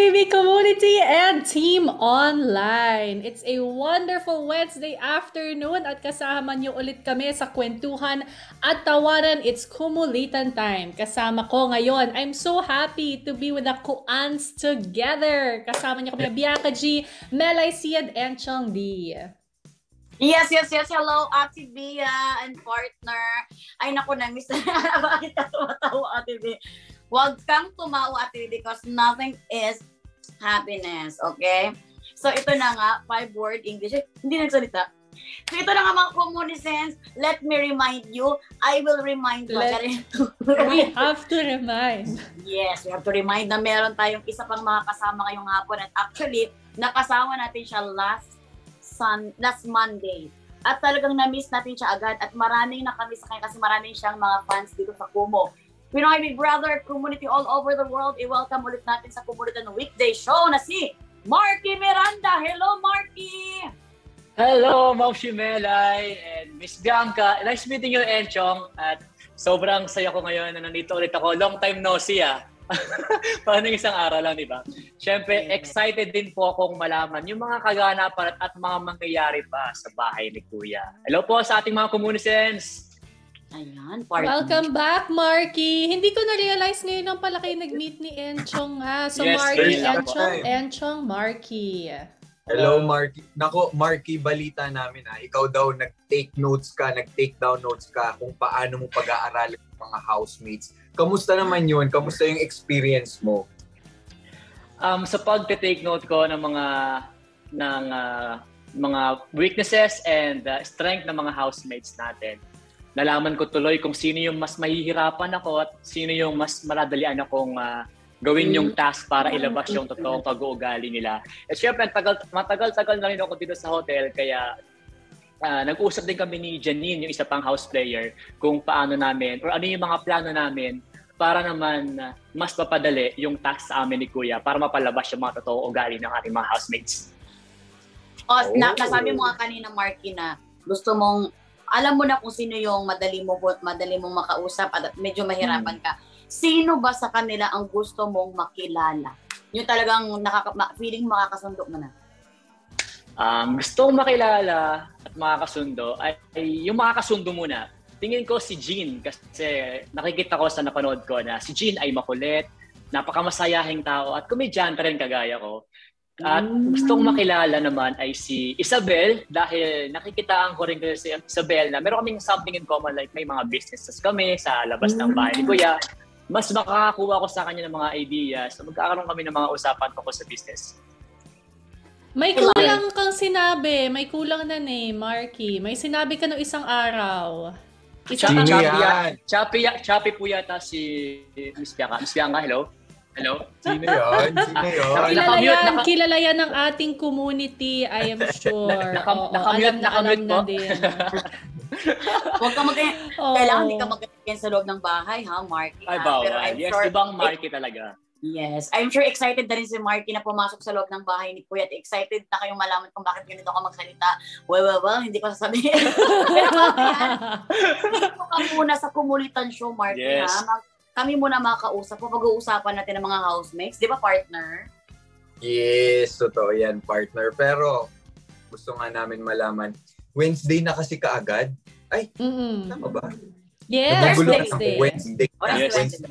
TV community and team online. It's a wonderful Wednesday afternoon at kasama niyo ulit kami sa kwentuhan at tawanan. It's Kumulitan time. Kasama ko ngayon, I'm so happy to be with the Kuans together. Kasama niyo kami Bianca G, Melai C, and Enchong Dee. Yes, yes, yes. Hello, Ate Bia and partner. Ay, naku, na-miss na. Bakit ka tumatawa, Ate Bia? Huwag kang tumawa, Ate Bia, because nothing is happiness, okay? So, ito na nga, 5-word English. Eh, hindi nagsalita. So, ito na nga mga communicants. Let me remind you. I will remind you. We have to remind. Yes, we have to remind na meron tayong isa pang mga kasama ngayong hapon. At actually, nakasama natin siya last Monday. At talagang na-miss natin siya agad at maraming nakamiss sa kanya kasi maraming siyang mga fans dito sa Kumu. Pinoy Big Brother community all over the world, i-welcome ulit natin sa Kumulitan Weekday Show na si Marky Miranda. Hello, Marky! Hello, Maushi Melai and Miss Bianca. Nice meeting you, Enchong. At sobrang saya ko ngayon na nandito ulit ako. Long time no see, ah. Paano isang araw lang, di ba? Siyempre, excited din po akong malaman yung mga kaganapan at mga mangyayari pa sa bahay ni Kuya. Hello po sa ating mga Kumunisens! Ayan, partner. Welcome back, Marky! Hindi ko na-realize ngayon ang pala kayo nag-meet ni Enchong, ha? So, yes, Marky, Enchong, Enchong, Marky. Hello, Marky. Nako, Marky, balita namin, ha. Ikaw daw nag-take down notes ka kung paano mo pag-aaralan ng mga housemates. Kamusta naman yun? Kamusta yung experience mo? Sa pag-take note ko ng mga weaknesses and strength ng mga housemates natin, nalaman ko tuloy kung sino yung mas mahihirapan ako at sino yung mas maradalian akong gawin yung task para ilabas yung totoong pag-uugali nila. At syempre, matagal-tagal na rin ako dito sa hotel, kaya nag-usap din kami ni Janine, yung isa pang house player, kung paano namin, or ano yung mga plano namin para naman mas papadali yung task sa amin ni Kuya para mapalabas yung mga totoong ugali ng ating mga housemates. Oh. Nasabi mo nga kanina, Marky, na gusto mong, alam mo na kung sino yung madali mong makausap at medyo mahirapan ka. Sino ba sa kanila ang gusto mong makilala? Yung talagang feeling makakasundok na na? Gusto kong makilala at makakasundo ay yung makakasundo muna. Tingin ko si Jhean kasi nakikita ko sa napanood ko na si Jhean ay makulit, napakamasayahing tao at komedyante rin kagaya ko. At gusto kong makilala naman ay si Isabel dahil nakikitaan ko rin kasi si Isabel na meron kaming something in common, like may mga businesses kami sa labas ng bahay ni Kuya. Mas makakakuha ko sa kanya ng mga ideas na magkakaroon kami ng mga usapan ko sa business. May kulang kang sinabi. May kulang na ni Marky. May sinabi ka no isang araw. Chappy po yata si Miss Bianca. Miss Bianca, hello? Hello? Sino yun? Sino yun? Kilala yan ng ating community, I am sure. Nakamute po. Huwag ka mag-ayan. Kailangan hindi ka mag-ayan sa loob ng bahay, ha, Marky? Ay, bawal. Yes, ibang Marky talaga. Yes. I'm sure excited na rin si Marky na pumasok sa loob ng bahay ni Kuya at excited na kayong malaman kung bakit ganito ka magsalita. Well, hindi ko sasabihin. Hindi ko ka muna sa Kumulitan Show, Marky, yes. Ha? Kami muna makausap po. Pag-uusapan natin ng mga housemates. Di ba, partner? Yes, totoo yan, partner. Pero gusto nga namin malaman, Wednesday na kasi kaagad? Ay, tama ba? Yes, Wednesday. Wednesday.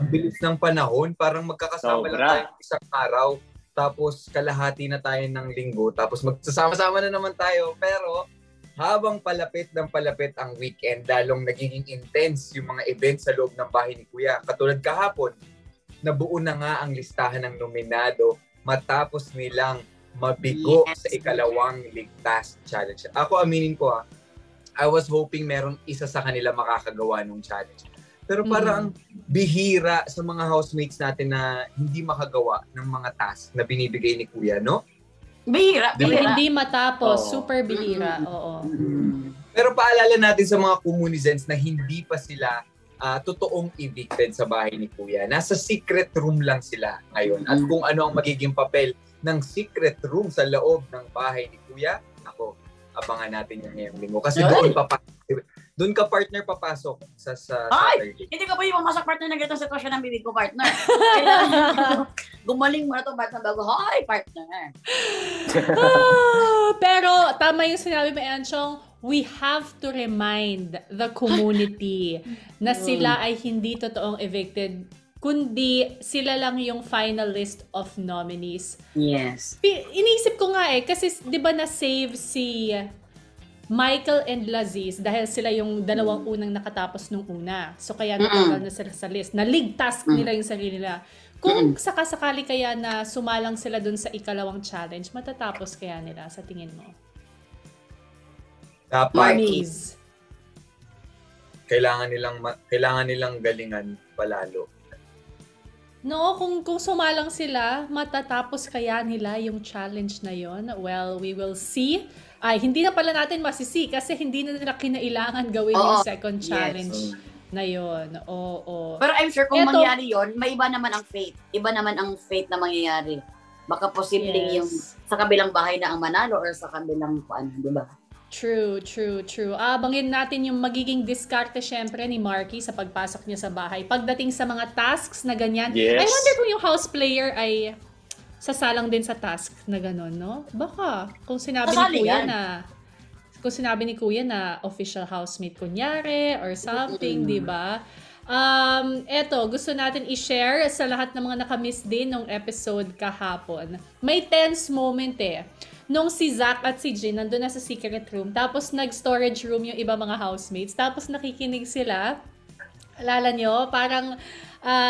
Bilis ng panahon. Parang magkakasama lang tayo isang araw. Tapos kalahati na tayo ng linggo. Tapos magsasama-sama na naman tayo. Pero habang palapit ng palapit ang weekend, lalong nagiging intense yung mga events sa loob ng bahay ni Kuya. Katulad kahapon, nabuo na nga ang listahan ng nominado matapos nilang mabigo sa ikalawang ligtas challenge. Ako, aminin ko, ha, I was hoping merong isa sa kanila makakagawa ng challenge. Pero parang bihira sa mga housemates natin na hindi makagawa ng mga task na binibigay ni Kuya, no? Bihira. Hindi matapos. Oo. Super bihira. Oo. Pero paalala natin sa mga Kumunizens na hindi pa sila totoong evicted sa bahay ni Kuya. Nasa secret room lang sila ngayon. At kung ano ang magiging papel ng secret room sa loob ng bahay ni Kuya, ako, abangan natin yung ngayong linggo. Kasi doon ka, partner, papasok sa Saturday. Hindi ka ba yung pumasok, partner, na ganitong sitwasyon ng bibig ko, partner? gumaling mo na itong batang bago. Hi, partner! Pero tama yung sinabi mo, Enchong, we have to remind the community na sila ay hindi totoong evicted, kundi sila lang yung final list of nominees. Yes. Iniisip ko nga eh, kasi di ba na-save si Michael and Lazis dahil sila yung dalawang unang nakatapos nung una. So kaya natanggal na sila sa list. Naligtas nila yung sarili nila. Kung sakasakali kaya na sumalang sila dun sa ikalawang challenge, matatapos kaya nila sa tingin mo? Dapat. Kailangan nilang galingan palalo. No, kung sumalang sila, matatapos kaya nila yung challenge na yon? Well, we will see. Ay, hindi na pala natin masisi kasi hindi na nila kinailangan gawin yung second challenge na yun. Oo. Pero I'm sure kung mangyari yun, may iba naman ang fate. Iba naman ang fate na mangyayari. Baka posibleng yung sa kabilang bahay na ang manalo or sa kabilang paan, di ba? True, true, true. Abangin natin yung magiging diskarte syempre ni Marky sa pagpasok niya sa bahay. Pagdating sa mga tasks na ganyan, I wonder kung yung house player ay sasalang din sa task na gano'n, no? Baka, kung sinabi ni Kuya na official housemate kunyari or something, di ba? Eto, gusto natin i-share sa lahat ng mga nakamiss din nung episode kahapon. May tense moment eh. Nung si Zach at si Jhean nandun na sa secret room, tapos nag-storage room yung iba mga housemates, tapos nakikinig sila. Alala nyo, parang...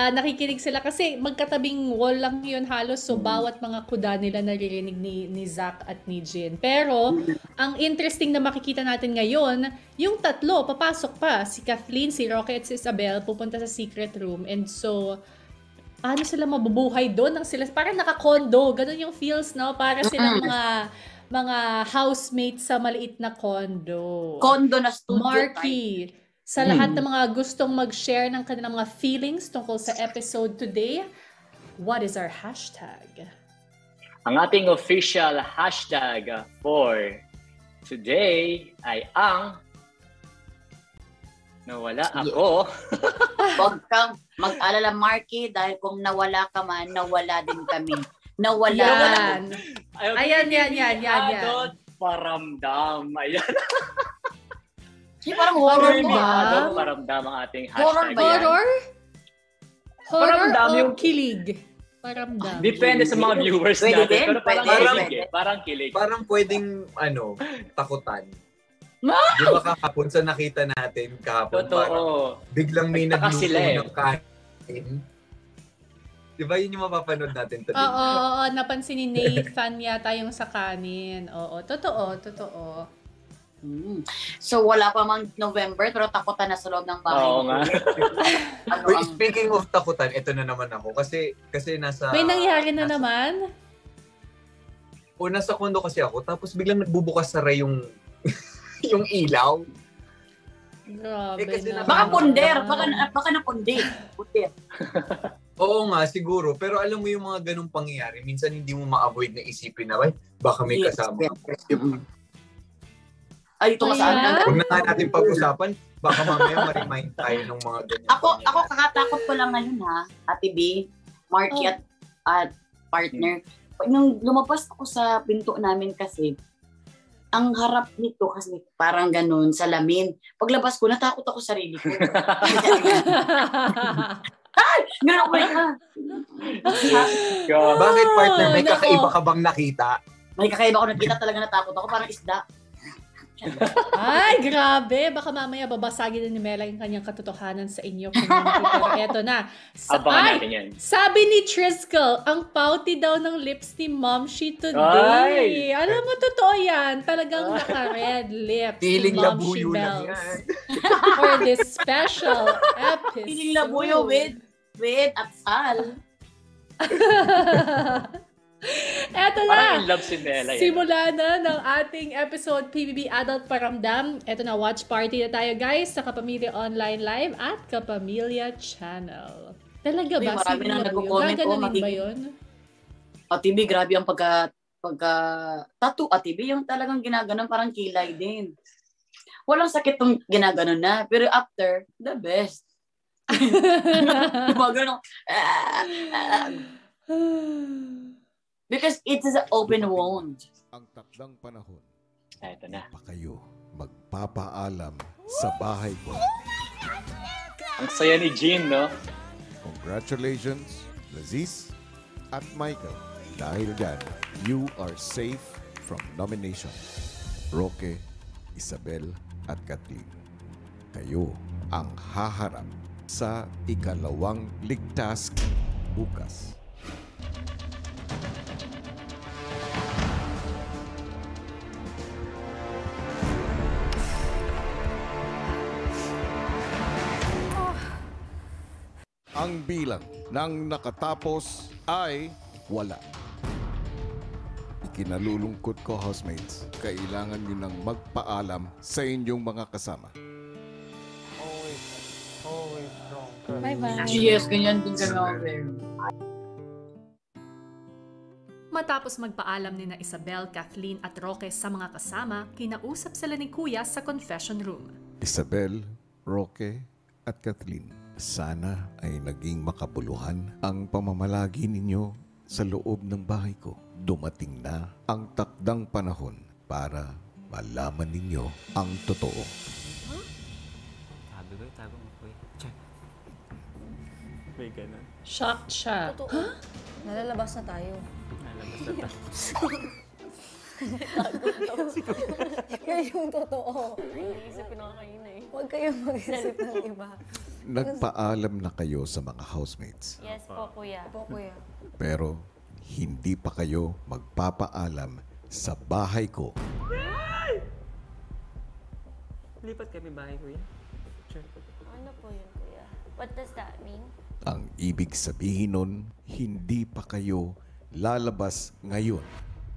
nakikinig sila kasi magkatabing wall lang yun halos, so bawat mga kuda nila naririnig ni Zach at ni Jhean. Pero ang interesting na makikita natin ngayon, yung tatlo papasok pa, si Kathleen, si Roque at si Isabel pupunta sa secret room, and so ano sila mabubuhay doon ng sila, parang naka-condo, ganun yung feels, no? Para silang mga housemates sa maliit na condo na studio Marky type. Sa lahat ng mga gustong mag-share ng kanilang mga feelings tungkol sa episode today, what is our hashtag? Ang ating official hashtag for today ay ang nawala ako. Huwag kang mag-alala, Marky, dahil kung nawala ka man, nawala din kami. Nawala. Ayan. Paramdam. Ayan. Hindi, parang horror mo ba? Paramdam ang ating hashtag. Horror? Paramdam yung kilig? Paramdam. Depende sa mga viewers natin. Pero parang kilig. Parang pwedeng, takutan. Di ba kahapon sa nakita natin, parang biglang may nag-iisip ng kain. Di ba yun yung mapapanood natin? Oo, napansin ni Nathan yata yung sa kanin. Oo, totoo. So wala pa mang November pero takutan na sa loob ng bahay. Oo nga. Speaking of takutan, ito na naman ako kasi nasa... May nangyari na naman? O nasa kondo kasi ako, tapos biglang nagbubukas sa ray yung ilaw. Grabe na. Baka napunder. Oo nga, siguro. Pero alam mo yung mga ganong pangyayari, minsan hindi mo ma-avoid na isipin na, baka may kasama. Ay, ito kasama. Huwag na nga natin pag-usapan. Baka mamaya ma-remind tayo ng mga ganyan. Ako kakatakot ko lang ngayon, ha, Ate B, Marky at partner. Nung lumabas ako sa pinto namin kasi, ang harap nito kasi parang ganun, salamin. Paglabas ko, natakot ako sarili ko. Ay! Ganun ako na. Bakit, partner? May kakaiba ka bang nakita? May kakaiba ko nakita, talaga natakot ako. Parang isda. Ay, grabe! Baka mamaya babasagin na ni Melai yung kanyang katotohanan sa inyo. Pero eto na. Sabi ni Triskel, ang pouty daw ng lips ni Mom She today. Ay! Alam mo, totoo yan. Talagang naka-red lips ni Mom She Bells. For this special episode. Piling labuyo with atsal. Eto na, simula na ng ating episode PBB Adult Paramdam. Eto na, watch party na tayo guys sa Kapamilya Online Live at Kapamilya Channel. Talaga ba? Marami na nagko-comment po. Gaganan ba yun? Ate B, grabe ang pagka-tattoo. Ate B, yung talagang ginaganon parang kilay din. Walang sakit tong ginaganon na. Pero after, the best. Gumagano. Because it is an open wound. Ang takdang panahon. Ito na. Pa kayo magpapaalam sa bahay ko. Ang saya ni Jhean, no? Congratulations, Lazis at Michael. Dahil dyan, you are safe from nomination. Roque, Isabel at Kathleen. Kayo ang haharap sa ikalawang ligtas bukas. Ang bilang ng nakatapos ay wala. Ikinalulungkot ko, housemates. Kailangan nyo nang magpaalam sa inyong mga kasama. Always drunk. Bye-bye. Yes, ganyan din gano'n. Matapos magpaalam ni na Isabel, Kathleen at Roque sa mga kasama, kinausap sila ni Kuya sa confession room. Isabel, Roque at Kathleen. Sana ay naging makabuluhan ang pamamalagi ninyo sa loob ng bahay ko. Dumating na ang takdang panahon para malaman ninyo ang totoo. Huh? Tago mo po eh. Check. May ganun. Shock siya. Totoo. Huh? Nalalabas na tayo. Nalalabas na tayo. Kaya yung totoo. Iisipin na kayo na eh. Huwag kayong mag-isip ng iba. Nagpaalam na kayo sa mga housemates. Yes po, Kuya. Pero hindi pa kayo magpapaalam sa bahay ko. Lipat kami bahay, Kuya. Ano po yun, Kuya? What does that mean? Ang ibig sabihin nun, hindi pa kayo lalabas ngayon.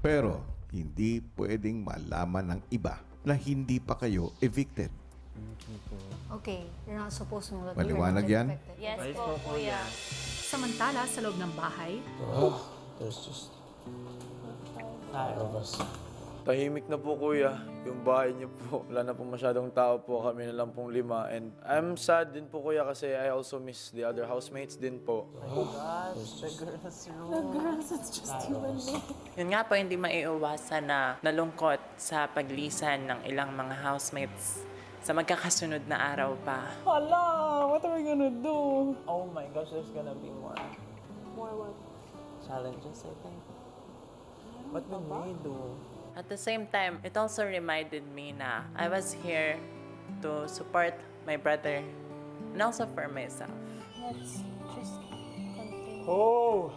Pero hindi pwedeng malaman ng iba na hindi pa kayo evicted. Okay, you're not supposed to know that. Maliwanag yan? Yes po, Kuya. Samantala, sa loob ng bahay... Oh, there's just... Tahimik na po, Kuya. Yung bahay niyo po. Wala na po masyadong tao po. Kami na lang pong 5. And I'm sad din po, Kuya, kasi I also miss the other housemates din po. Oh my God, the girls room. The girls, it's just you and me. Yun nga po, hindi maiiwasan na nalungkot sa paglisan ng ilang mga housemates sa magkakasunod na araw pa. Hala! What are we gonna do? Oh my gosh, there's gonna be more. More what? Challenges, I think. What will we do? At the same time, it also reminded me na I was here to support my brother and also for myself. Let's just continue. Oh!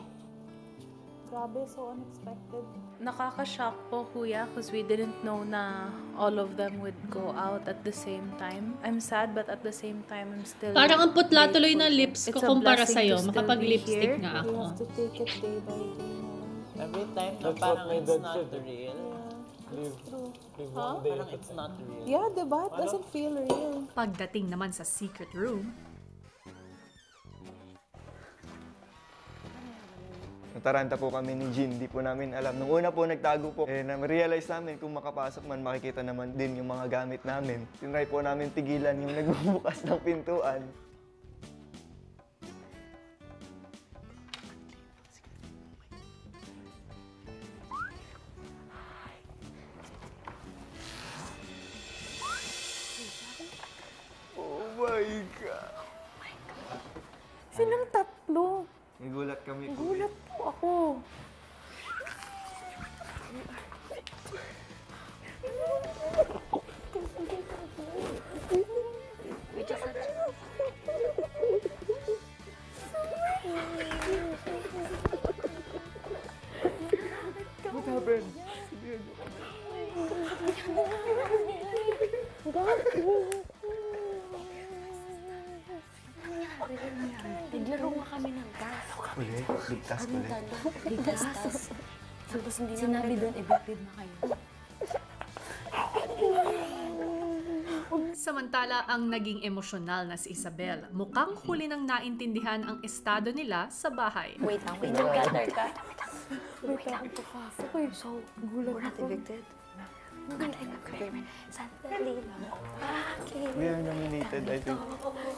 Grabe, so unexpected. Nakaka-shock po, Kuya, because we didn't know na all of them would go out at the same time. I'm sad, but at the same time, I'm still... Parang ang putla tuloy ng lips ko kumpara sa'yo. Makapag-lipstick nga ako. We have to take it day by day. Every time na parang it's not real. Parang it's not real. Yeah, diba? It doesn't feel real. Pagdating naman sa secret room... Nataranta po kami ni Jhean, di po namin alam. Nung una po, nagtago po. Eh, na-realize namin kung makapasok man, makikita naman din yung mga gamit namin. Tinry po namin tigilan yung nagbubukas ng pintuan. Oh my God! Sinong tatlo? Nagulat kami. Nagulat po ako. What happened? Naglaro nga kami ng gas. Ulit? Ligtas ulit? Ligtas. Tapos hindi sinabi doon, evicted na kayo. Samantala, ang naging emosyonal na si Isabel, mukhang huli nang naintindihan ang estado nila sa bahay. Wait lang, wait lang. Wait lang. Wait lang. Okay, so gulat ako. Evicted? Sandali lang. Okay. We are nominated, I think.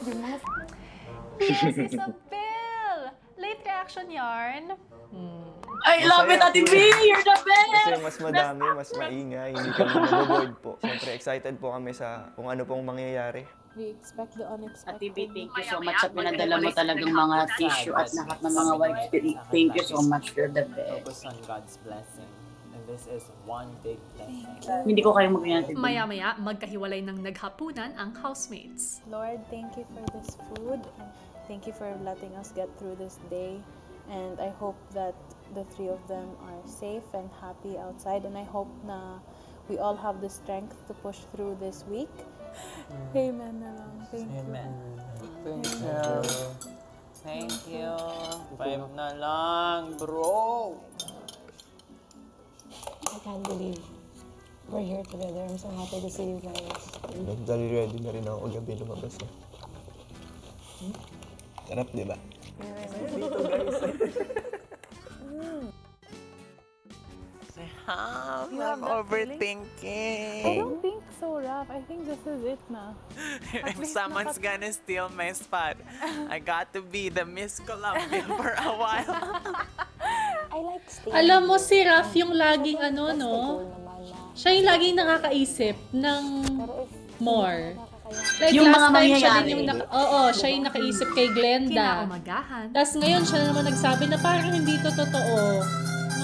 You have... Yes, Isabel! Late reaction Action yarn. I love it, Ate B! You're the best! Kasi mas madami, mas maingay. Hindi kami naboboard po. Siyempre, excited po kami sa kung ano pong mangyayari. We expect the unexpected. Ate B, thank you so much at pinadala mo talagang mga tissue at lahat ng mga wipes. Thank you so much. You're the best. Focus on God's blessing. And this is one big blessing. Hindi ko kayang magiging Ate B. Maya-maya, magkahiwalay ng naghapunan ang housemates. Lord, thank you for this food. Thank you for letting us get through this day. And I hope that the three of them are safe and happy outside. And I hope na we all have the strength to push through this week. Amen. Thank you. Amen. Thank you. Thank you. 5 na lang, bro. I can't believe we're here together. I'm so happy to see you guys. Nagdali ready na rin ako gabi lumabas na. Sarap, di ba? Seham, I'm overthinking. I don't think so, Raf. I think this is it na. If someone's gonna steal my spot, I got to be the Miss Colombia for a while. I like stealing. Alam mo si Raf yung laging ano, no? Siya yung laging nakakaisip ng more. Like yung last time siya din yung siya yung nakaisip kay Glenda. Tapos ngayon siya naman nagsabi na parang hindi to totoo.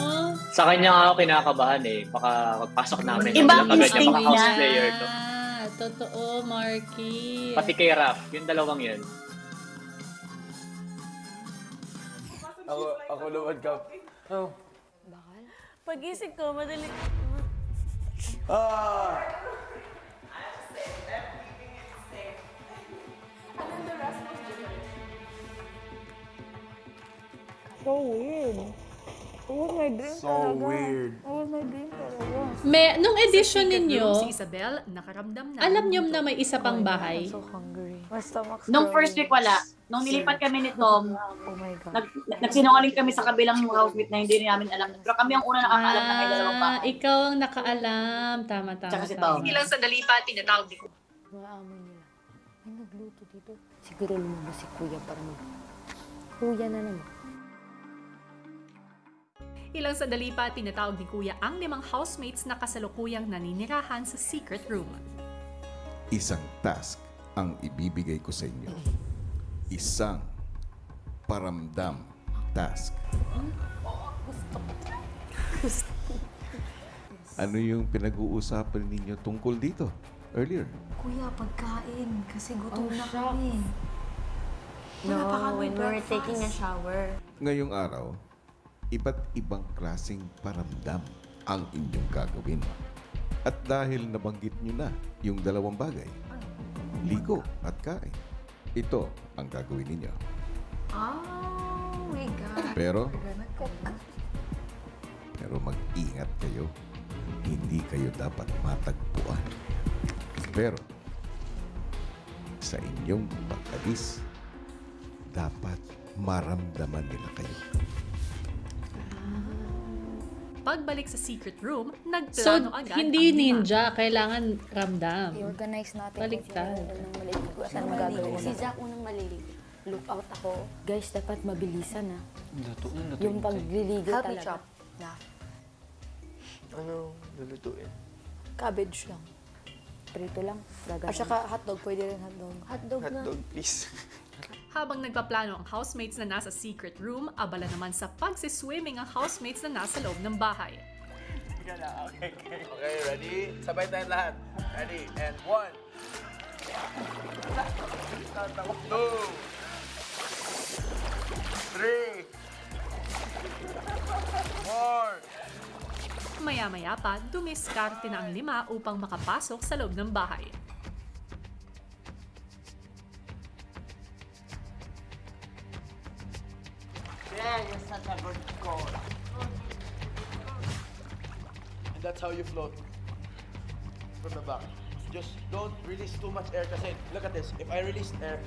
Huh? Sa kanya nga ako kinakabahan eh. Baka pagpasok namin. Ibang instinct niya. Totoo, Marky. Pati kay Raf. Yung dalawang yun. Ako lumad ka. Oh. Bakal? Pag-isip ko, madali. Ah! So weird. It was my dream talaga. So weird. It was my dream talaga. Nung edition ninyo, si Isabel, nakaramdam na. Alam niyo na may isa pang bahay? I'm so hungry. My stomach's growing. Nung first week wala. Nung nilipat kami ni Tom, nagsinungaling kami sa kabilang housemate na hindi namin alam. Pero kami ang una nakakaalam na kayo dalawa pa. Ikaw ang nakaalam. Tama. Tsaka si Tom. Ilang sandali pa, tinatawag ko. Maamon nila. May nagluto dito. Siguro lumabas si Kuya para Kuya na naman. Ilang sandali pa, tinatawag ni Kuya ang 5 housemates na kasalukuyang naninirahan sa secret room. Isang task ang ibibigay ko sa inyo. Isang paramdam task. Ano yung pinag-uusapan ninyo tungkol dito earlier? Kuya, pagkain. Kasi gutom na kami. No, we were taking a shower. Ngayong araw, iba't-ibang klaseng paramdam ang inyong gagawin. At dahil nabanggit nyo na yung dalawang bagay, ligo at kain, ito ang gagawin ninyo. Oh my God! Pero mag-ingat kayo. Hindi kayo dapat matagpuan. Pero sa inyong pag-alis, dapat maramdaman nila kayo. Pagbalik sa secret room, nagplano agad. So, hindi ninja. Kailangan ramdam. I-organize natin. Baliktad. Si Zach unang maliligo. Look out ako. Guys, dapat mabilisan, ha? Yung pagliligo talaga. Happy chop. Ano lulutuin? Cabbage lang. Prito lang. At saka hotdog. Pwede rin hotdog. Hotdog na. Hotdog, please. Habang nagpaplano ang housemates na nasa secret room, abala naman sa pagsiswimming ang housemates na nasa loob ng bahay. Okay, ready? Sabay tayong lahat. Ready? And 1. 2. 3. 4. Maya-maya pa, dumiskarte na ang 5 upang makapasok sa loob ng bahay. And that's how you float from the back. Just don't release too much air kasi look at this. If I release air,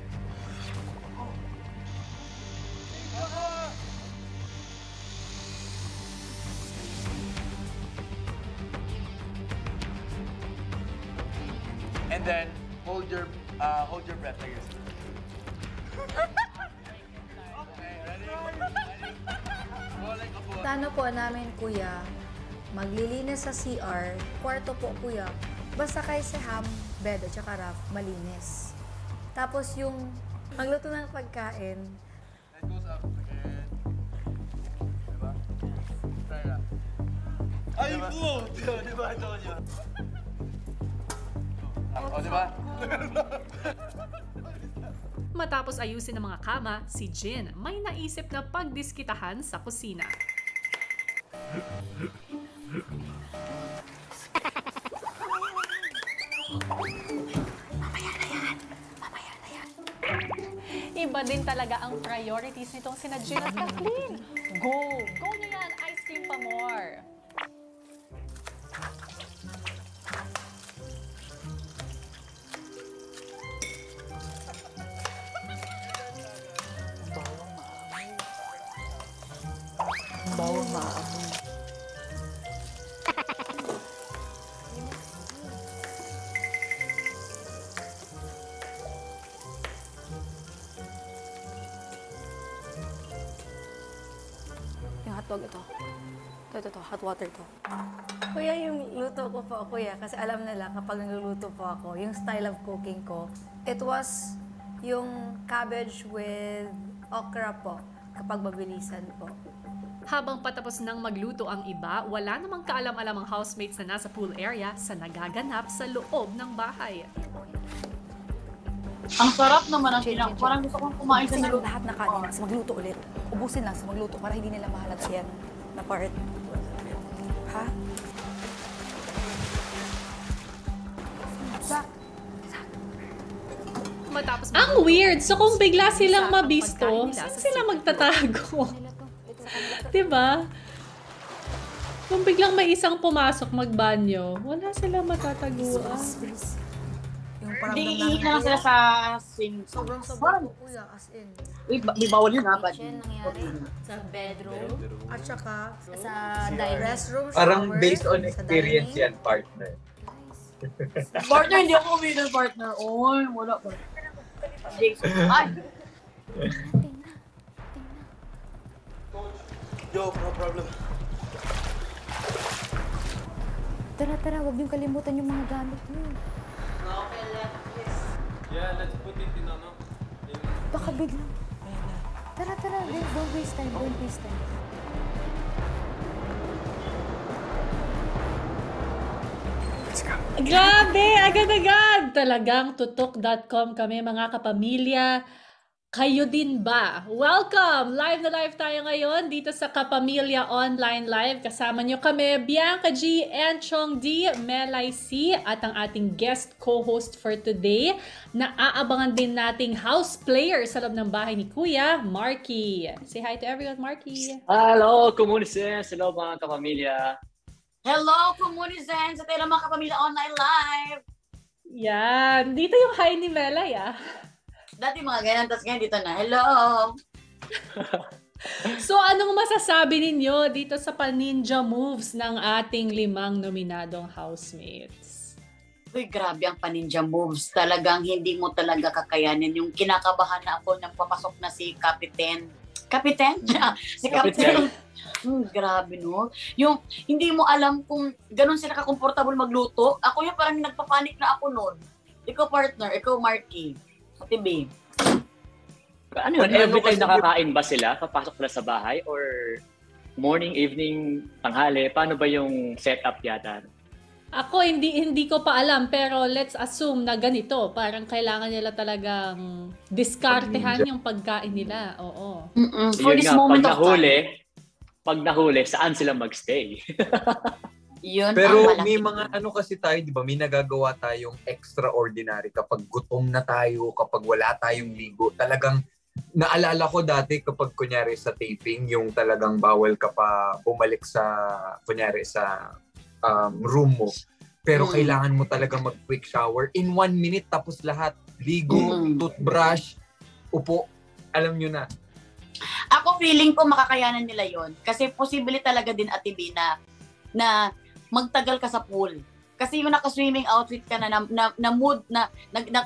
and then hold your breath, I guess. Okay, ready? Plano po namin, Kuya, maglilinis sa CR, kwarto po, Kuya. Basta kay Seham, bed at saka Raf, malinis. Tapos yung magluto ng pagkain. It goes up again. Diba? Try that. Ay, po! Diba? Ito ko dyan. O, diba? Matapos ayusin ng mga kama, si Jhean may naisip na pagdiskitahan sa kusina. Mamaya na yan! Mamaya na yan! Iba din talaga ang priorities nitong sina Jhean at Kathleen. Go! Go nyo yan! Ice cream pa more! Bawang maamoy. Yung hotdog ito. Ito, hot water ito. Kuya, yung luto ko po, Kuya, kasi alam nila kapag nagluluto po ako, yung style of cooking ko, it was yung cabbage with okra po, kapag mabilisan po. Habang patapos nang magluto ang iba, wala namang kaalam-alamang housemates na nasa pool area sa nagaganap sa loob ng bahay. Ang sarap naman ang sinang. Parang gusto kong kumain sa naluto. Lahat na kanin sa magluto ulit. Ubusin lang sa magluto para hindi nila mahalata yan na part. Ha? Zach! Zach! Matapos ang weird! So kung bigla silang mabisto, saan sila magtatago? Diba? Kung biglang may isang pumasok magbanyo, wala sila matataguan. Hindi na sila sa swim. Sobrang-sobrang kuya, as in. Uy, bawal yun ha, bad. Sa bedroom, at saka sa restroom, shower. Parang based on experience yan, partner. Partner, hindi ako umiin ng partner. Oh, wala pa. Ay! Yo, no problem. Tara, huwag niyong kalimutan yung mga gamit niyo. Okay, let's. Yeah, let's put it in, ano? Baka biglang. Tara, don't waste time, Grabe, agad-agad! Talagang tutok.com kami mga kapamilya. Kayo din ba? Welcome! Live na live tayo ngayon dito sa Kapamilya Online Live. Kasama nyo kami, Bianca G, Enchong Dee, Melai C, at ang ating guest co-host for today na aabangan din nating house player sa loob ng bahay ni Kuya, Marky. Say hi to everyone, Marky. Hello, Kumulitan! Hello, mga kapamilya. Hello, Kumulitan! Sa tayo ng mga Kapamilya Online Live! Yan! Dito yung hi ni Melai, ah. Dati mga ganyan, tapos ngayon dito na, hello! So, anong masasabi ninyo dito sa paninja moves ng ating limang nominadong housemates? Uy, grabe ang paninja moves. Talagang hindi mo talaga kakayanin. Yung kinakabahan na ako nang papasok na si Kapitan. Kapitan? Si Kapitan. Grabe, no? Yung hindi mo alam kung ganun sila kakomportable magluto. Ako yung parang nagpapanik na ako noon. Ikaw partner, ikaw Marky. Ate babe. Ano yun? Every time nakakain ba sila? Papasok na sa bahay? Or morning, evening, tanghali? Paano ba yung setup yata? Ako, hindi ko pa alam. Pero let's assume na ganito. Parang kailangan nila talagang diskartehan yung pagkain nila. Oo. For this moment of time. Pag nahuli, saan sila magstay? Yun, pero may mga ano kasi tayo, di ba? May nagagawa tayong extraordinary kapag gutom na tayo, kapag wala tayong ligo. Talagang naalala ko dati kapag kunyari sa taping, yung talagang bawal ka pa bumalik sa, kunyari sa room mo. Pero kailangan mo talaga mag-quick shower. In 1 minute, tapos lahat. Ligo, toothbrush, upo. Alam nyo na. Ako feeling ko makakayanan nila yon kasi posible talaga din, Ate Bina, na magtagal ka sa pool. Kasi yung naka-swimming outfit ka na,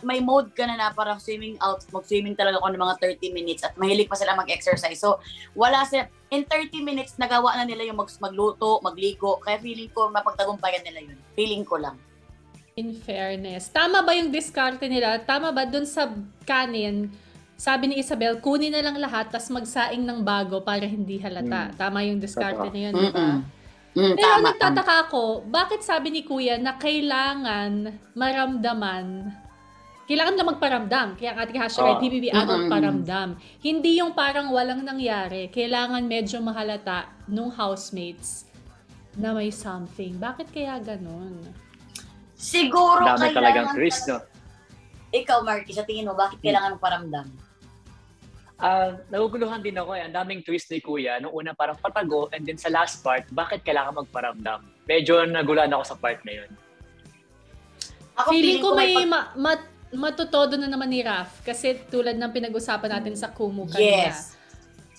may mode ka na na parang swimming out, mag-swimming talaga ako ng mga 30 minutes at mahilig pa sila mag-exercise. So, wala sila, in 30 minutes, nagawa na nila yung magluto, magligo. Kaya feeling ko, mapagtagumpayan nila yun. Feeling ko lang. In fairness, tama ba yung diskarte nila? Tama ba dun sa kanin? Sabi ni Isabel, kunin na lang lahat tas magsaing ng bago para hindi halata. Tama yung diskarte na yun, di ba? Pero nagtataka ako, bakit sabi ni Kuya na kailangan maramdaman, kailangan na magparamdam, kaya ang ating hashtag PBB adult paramdam. Hindi yung parang walang nangyari, kailangan medyo mahalata nung housemates na may something. Bakit kaya ganun? Siguro dami kailangan... Talagang twist, no? Ikaw, Marky, sa tingin mo, bakit kailangan magparamdam? Naguguluhan din ako eh. Ang daming twist ni Kuya. Nung una parang patago and then sa last part, bakit kailangan magparamdam? Medyo nagulan ako sa part na yun. Feeling ko may matutodo na naman ni Raf kasi tulad ng pinag-usapan natin sa Kumu kanina. Yes.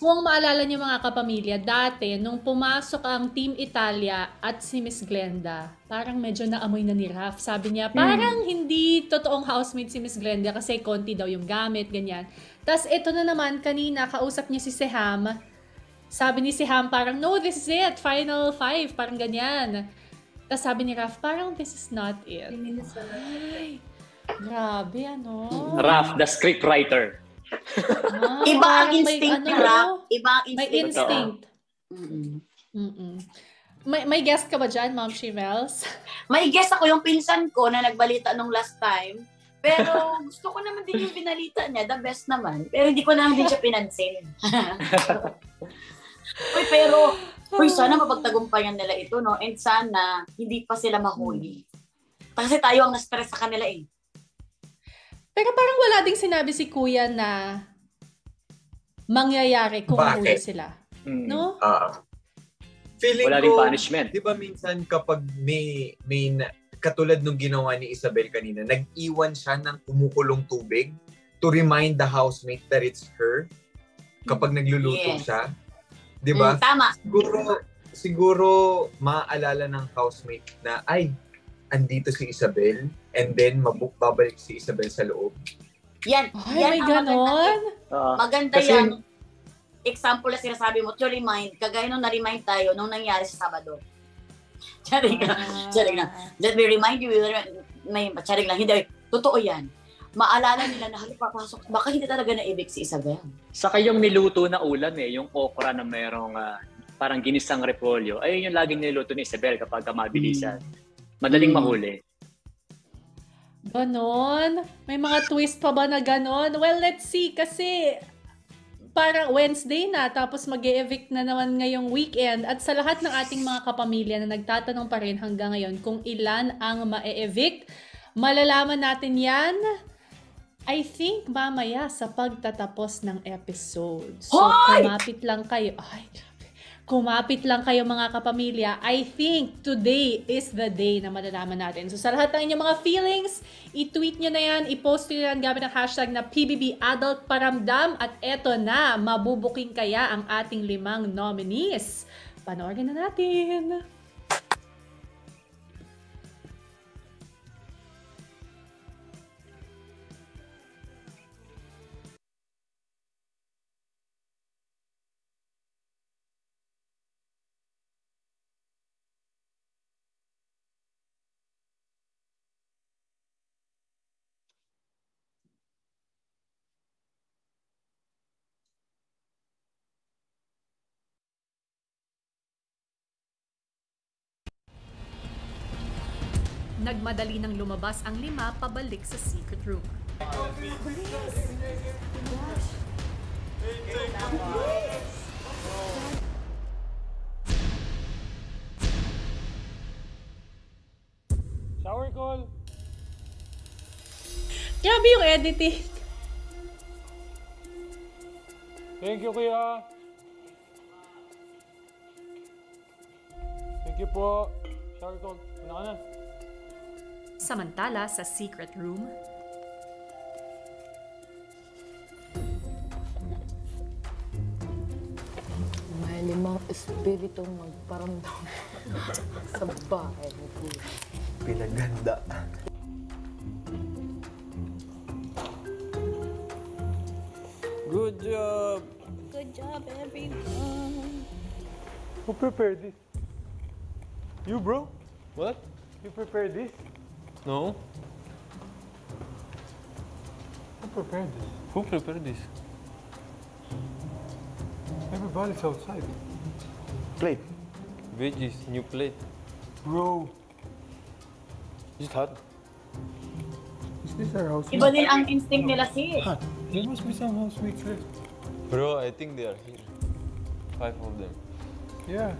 Kung maalala niyo mga kapamilya, dati nung pumasok ang Team Italia at si Miss Glenda, parang medyo naamoy na ni Raf. Sabi niya, parang hindi totoong housemate si Miss Glenda kasi konti daw yung gamit, ganyan. Tapos ito na naman, kanina kausap niya si Seham. Sabi ni Seham parang, no, this is it, final 5, parang ganyan. Tapos sabi ni Raf, parang this is not it. Ay, grabe, ano? Raf, the scriptwriter. Iba ang instinct ni Raf. Iba ang instinct. May guess ka ba dyan, Ma'am Shivels? May guess ako, yung pinsan ko na nagbalita nung last time. Pero gusto ko naman din yung binalita niya. The best naman. Pero hindi ko naman din siya pinansin. Uy, pero sana mapagtagumpayan nila ito, no? And sana hindi pa sila mahuli. Kasi tayo ang na-stress sa kanila eh. Pero parang wala ding sinabi si Kuya na mangyayari kung huli sila. No? Feeling wala ko, punishment. Di ba minsan kapag may katulad nung ginawa ni Isabel kanina, nag-iwan siya ng kumukulong tubig to remind the housemate that it's her kapag nagluluto siya. Di ba? Tama. Siguro maaalala ng housemate na, ay, andito si Isabel, and then babalik si Isabel sa loob. Yan. Oh, yan ang ganon. Maganda kasi, yan. Example na sinasabi mo, to remind, kagaya nung na-remind tayo nung nangyari sa Sabado. Charing lang. Charing lang. Let me remind you. Charing lang. Hindi. Totoo yan. Maalala nila na halipapasok. Baka hindi talaga naibig si Isabel. Saka yung niluto na ulam eh, yung okra na merong parang ginisang repolyo, ayun yung laging niluto ni Isabel kapag mabilisan. Madaling mahuli. Ganon? May mga twist pa ba na ganon? Well, let's see. Kasi parang Wednesday na, tapos mag-e-evict na naman ngayong weekend. At sa lahat ng ating mga kapamilya na nagtatanong pa rin hanggang ngayon kung ilan ang ma-e-evict, malalaman natin yan, I think, mamaya sa pagtatapos ng episode. So, kumapit lang kayo. Ay, kumapit lang kayo mga kapamilya. I think today is the day na malalaman natin. So sa lahat ng inyong mga feelings, i-tweet nyo na yan, i-post nyo na yan gamit ang hashtag na PBB Adult Paramdam. At eto na, mabubuking kaya ang ating 5 nominees. Panoorin na natin. Nagmadali nang lumabas ang 5 pabalik sa secret room. Shower call! Grabe yung editing! Thank you, Kuya! Thank you po! Shower call! Una ka na! Samantala sa secret room. May limang espiritu magparamdam sa bahay. Pinaganda. Good job! Good job, everyone! Who prepared this? You, bro? What? You prepared this? No. Who prepared this? Who prepared this? Everybody's outside. Plate. Veggies, new plate. Bro. Is it hot? Is this our house? Iba din ang instinct nila si. Hot. There must be some housemates left. Bro, I think they are here. 5 of them. Yeah.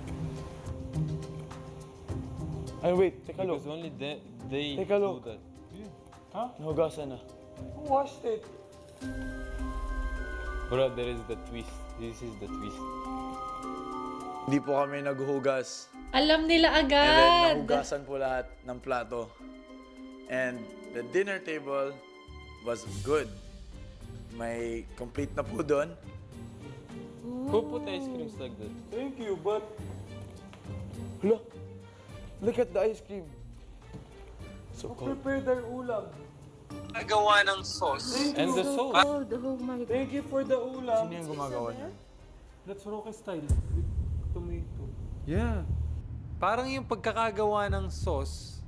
And wait, take a look. Because only they take a look. Do that. Yeah. Huh? Nahugasan na. Who washed it? Bro, there is the twist. This is the twist. Hindi po kami naghuhugas. Alam nila agad! And then, nahugasan po lahat ng plato. And the dinner table was good. May complete na po doon. Who put ice creams like that? Thank you, but... Hala! Look at the ice cream. So cold. Prepare their ulam. Nagawa ng sauce. And the sauce. Oh my God. Thank you for the ulam. Sino yung gumagawa niya? That's Roque style. With tomato. Yeah. Parang yung pagkakagawa ng sauce,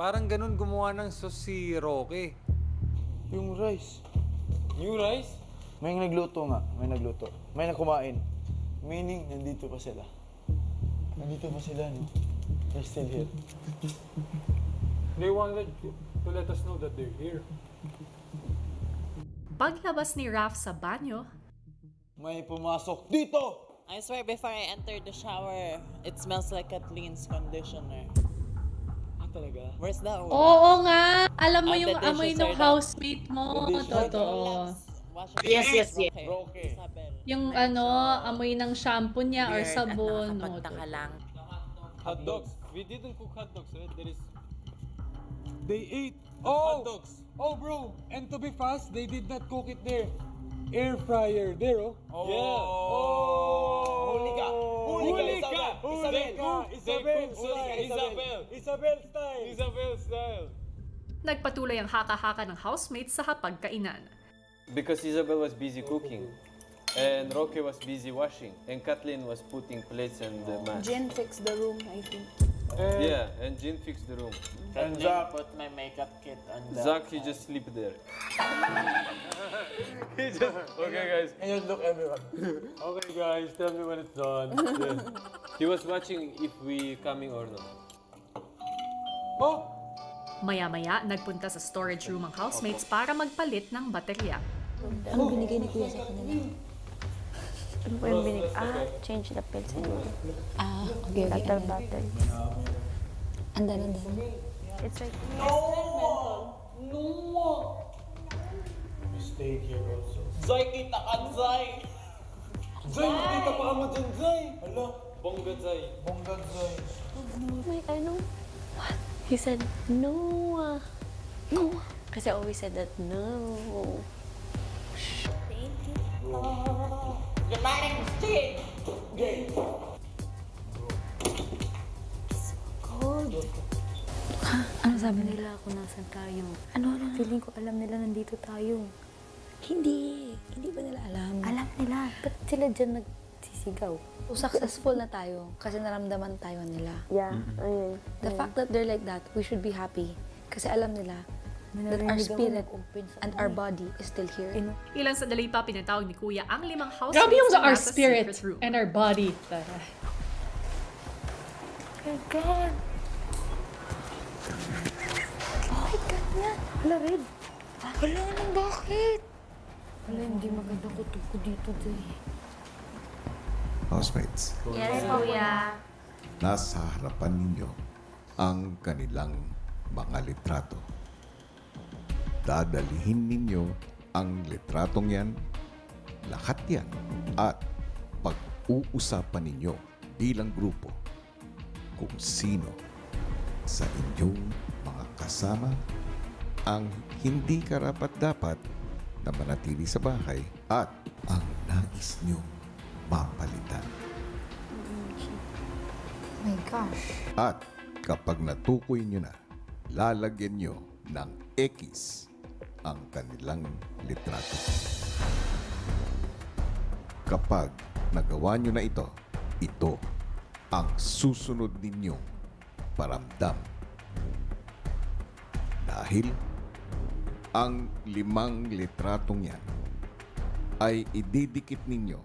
parang ganun gumawa ng sauce si Roque. Yung rice. New rice? May nagluto nga. May nagluto. May nakumain. Meaning, nandito pa sila. Nandito pa sila, no? They're still here. They wanted to let us know that they're here. Paglabas ni Raf sa banyo, may pumasok dito! I swear, before I entered the shower, it smells like Kathleen's conditioner. Ah, talaga? Where's the oil? Oo nga! Alam mo yung amoy ng housemate mo. Totoo. Yes, yes, yes. Okay. Yung ano, amoy ng shampoo niya or sabon. Nakapagtaka lang. Hot dogs. We didn't cook hot dogs, right? There is... They ate hot dogs. Oh, bro. And to be fast, they did not cook it there. Air fryer there, oh. Oh. Yeah. Oh. Huli ka. Huli ka. Isabel. Isabel style. Isabel style. Nagpatuloy ang haka-haka ng housemates sa hapagkainan. Because Isabel was busy cooking. And Roque was busy washing, and Kathleen was putting plates and the mat. Jen fixed the room, I think. Yeah, and Jen fixed the room. And Zach put my makeup kit on. Zach, he just sleep there. He just okay, guys. And just look everyone. Okay, guys, tell me when it's done. Yeah. He was watching if we coming or not. Oh! Maya-maya, nagpunta sa storage room ang housemates para magpalit ng baterya. Ano binigay ni Kuya sa kanila? Ano po yung binigay? Ah, change the pets. Ah, okay. Battle, battle. Andan, andan. It's like... No! No! Mistake here also. Zay, kita ka, Zay! Zay, makita pa ka mo dyan, Zay! Hala, bongga, Zay. Bongga, Zay. Wait, ano? What? He said, no! No! Kasi I always said that, no! Thank you. Dramatic mistake! It's cold. Ano sabi nila kung nasan tayo? Ano? Feeling ko alam nila nandito tayo. Hindi. Hindi ba nila alam? Alam nila. Ba't sila dyan nagsisigaw? Successful na tayo kasi naramdaman tayo nila. Yeah. The fact that they're like that, we should be happy. Kasi alam nila that our spirit and our body is still here. Ilang sandali pa pinatawag ni Kuya ang 5 housemates. Grabe yung sa our spirit and our body. Tara. Oh my God. Oh my God niya. Hala, Red. Hala, anong bakit? Hala, hindi maganda ko tuko dito, Jay. Housemates. Yes, Kuya. Nasa harapan ninyo ang kanilang mga litrato. Dadalhin ninyo ang litratong yan, lahat yan, at pag-uusapan ninyo bilang grupo kung sino sa inyong mga kasama ang hindi karapat-dapat na manatili sa bahay at ang nais nyo mapalitan. Oh my gosh. At kapag natukoy nyo na lalagyan nyo ng X ang kanilang litrato. Kapag nagawa nyo na ito, ito ang susunod ninyong paramdam. Dahil ang 5 litratong yan ay ididikit ninyo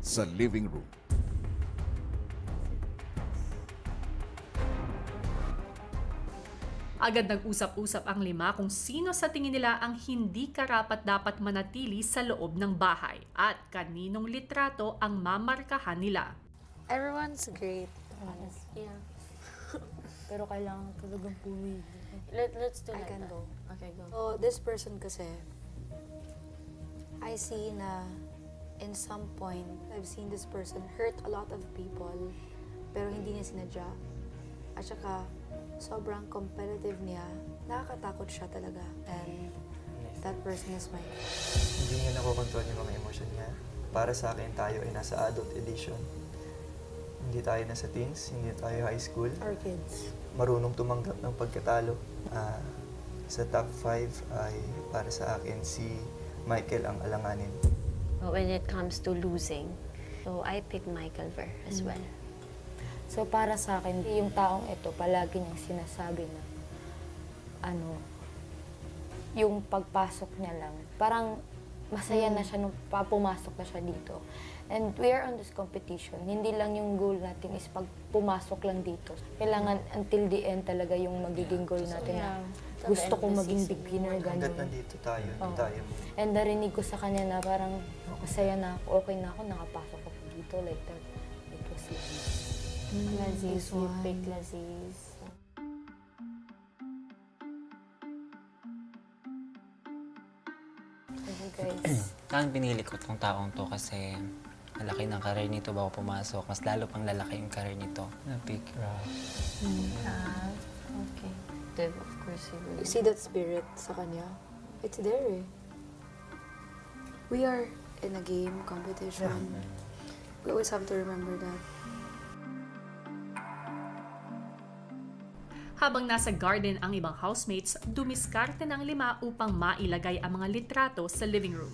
sa living room. Agad nag-usap-usap ang 5 kung sino sa tingin nila ang hindi karapat-dapat manatili sa loob ng bahay at kaninong litrato ang mamarkahan nila. Everyone's great. Honestly. Yeah. Pero kailangan talagang pumili. Let's do that. I can go. Okay, go. So, this person kasi, I see na in some point, I've seen this person hurt a lot of people pero hindi niya sinadya. At saka, sobrang competitive niya. Nakakatakot siya talaga. And that person is my... Hindi niya nakokontrol yung mga emotion niya. Para sa akin, tayo ay nasa adult edition. Hindi tayo nasa teens, hindi tayo high school. Our kids. Marunong tumanggap ng pagkatalo. Sa top 5 ay para sa akin si Michael ang alanganin. When it comes to losing, so I pick Michael as well. So para sa akin, yung taong ito palagi niyang sinasabi na ano, yung pagpasok niya lang. Parang masaya na siya nung pumasok na siya dito. And we are on this competition. Hindi lang yung goal natin is pag pumasok lang dito. Kailangan until the end talaga yung magiging goal natin na gusto kong maging beginner ganun. Hanggat nandito tayo, tayo. And narinig ko sa kanya na parang masaya na ako, okay na ako, nakapasok ako dito like that. It was easy. Lazis, we pick Lazis. Guys. Ang pinili ko itong taong to kasi malaki ng career nito bago pumasok. Mas lalo pang lalaki yung career nito. Na-pick Raf. Okay. Dev, of course, you see that spirit sa kanya? It's there eh. We are in a game competition. We always have to remember that. Habang nasa garden ang ibang housemates, dumiskarte ng 5 upang mailagay ang mga litrato sa living room.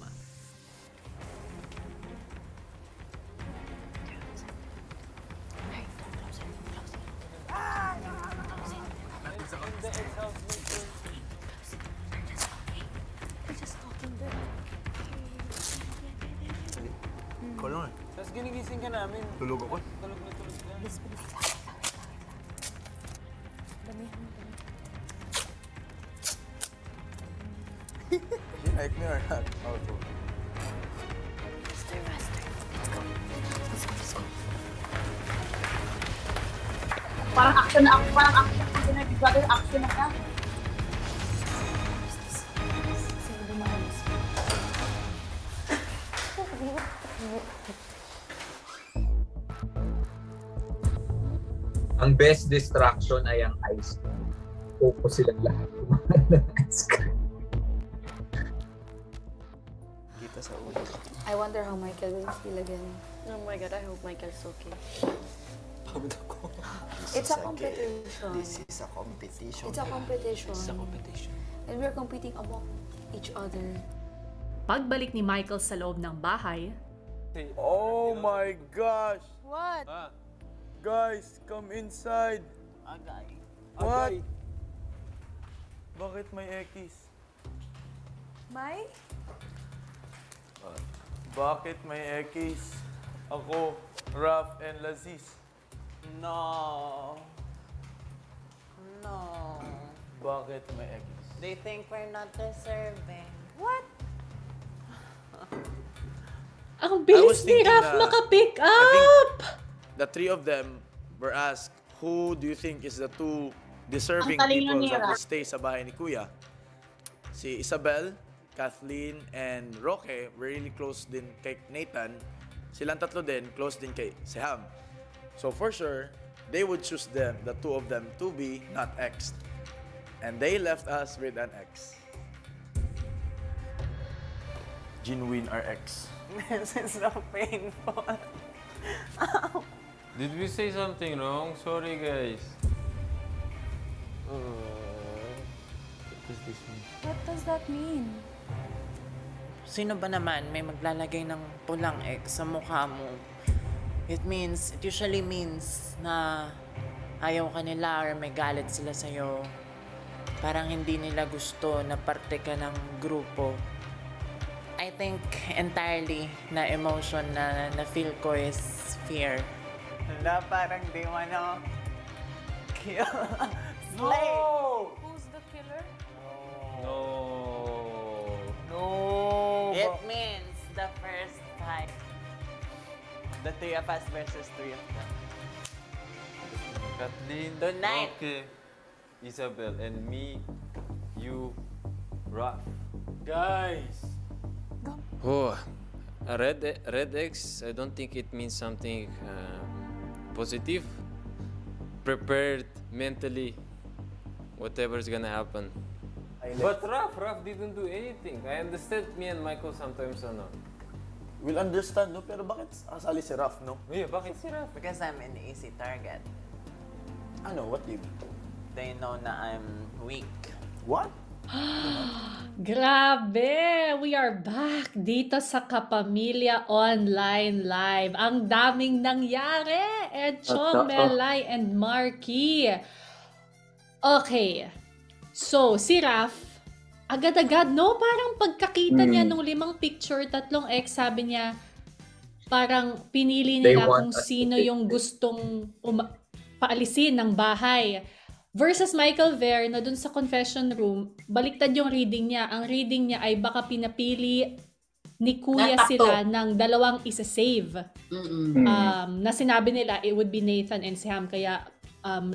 Colon. Tapos ginigising ka namin. Tulog ako. Tulog na tulog ka. Like me or not? Faster, faster. Let's go. Let's go, let's go. Parang action na Big Brother, action na ka. Ang best distraction ay ang ice cream. Focus silang lahat. Ice cream. I wonder how Michael will feel again. Oh my God, I hope Michael's okay. It's a competition. This is a competition. It's a competition. It's a competition. And we're competing among each other. Pagbalik ni Michael sa loob ng bahay. Oh my gosh! What? Guys, come inside. Agay. What? Bakit may X? May? Bakit may X? Ako, Raf and Lazis. No. No. Bakit may X? They think we're not deserving. What? Ang bilis ni Raf maka-pick up! The 3 of them were asked, who do you think is the 2 deserving people that will stay sa bahay ni Kuya? Si Isabel, Kathleen and Roque were really close din kay Nathan. Silang tatlo din, close din kay Seham. So for sure, they would choose them, the 2 of them, to be not X'd. And they left us with an X. Genuine are X. This is so painful. Ow. Did we say something wrong? Sorry guys. does this mean? What does that mean? Sino ba naman may maglalagay ng pulang X sa mukha mo? It means, it usually means na ayaw ka nila or may galit sila sa'yo. Parang hindi nila gusto na parte ka ng grupo. I think entirely na emotion na na-feel ko is fear. Wala, parang di mo ano, kill. Slay! No! Who's the killer? No. No. It means the first time. The three of us versus three of them. Kathleen, Roque, Isabel, and me, you, Raf. Guys! Oh, red X, I don't think it means something positive. Prepared mentally, whatever's gonna happen. But Raf didn't do anything. I understand me and Michael sometimes, ano. We'll understand, no? Pero bakit asali si Raf, no? Yeah, bakit si Raf? Because I'm an easy target. Ano? What do you mean? They know na I'm weak. What? Grabe! We are back dito sa Kapamilya Online Live. Ang daming nangyari! Enchong, Melai, and Marky. Okay. So, si Raf, agad-agad, no? Parang pagkakita niya nung limang picture, tatlong X, sabi niya, parang pinili nila kung sino yung gustong paalisin ng bahay. Versus Michael Ver na dun sa confession room, baliktad yung reading niya. Ang reading niya ay baka pinapili ni Kuya sila ng dalawang isa-save. Na sinabi nila, it would be Nathan and Seham, kaya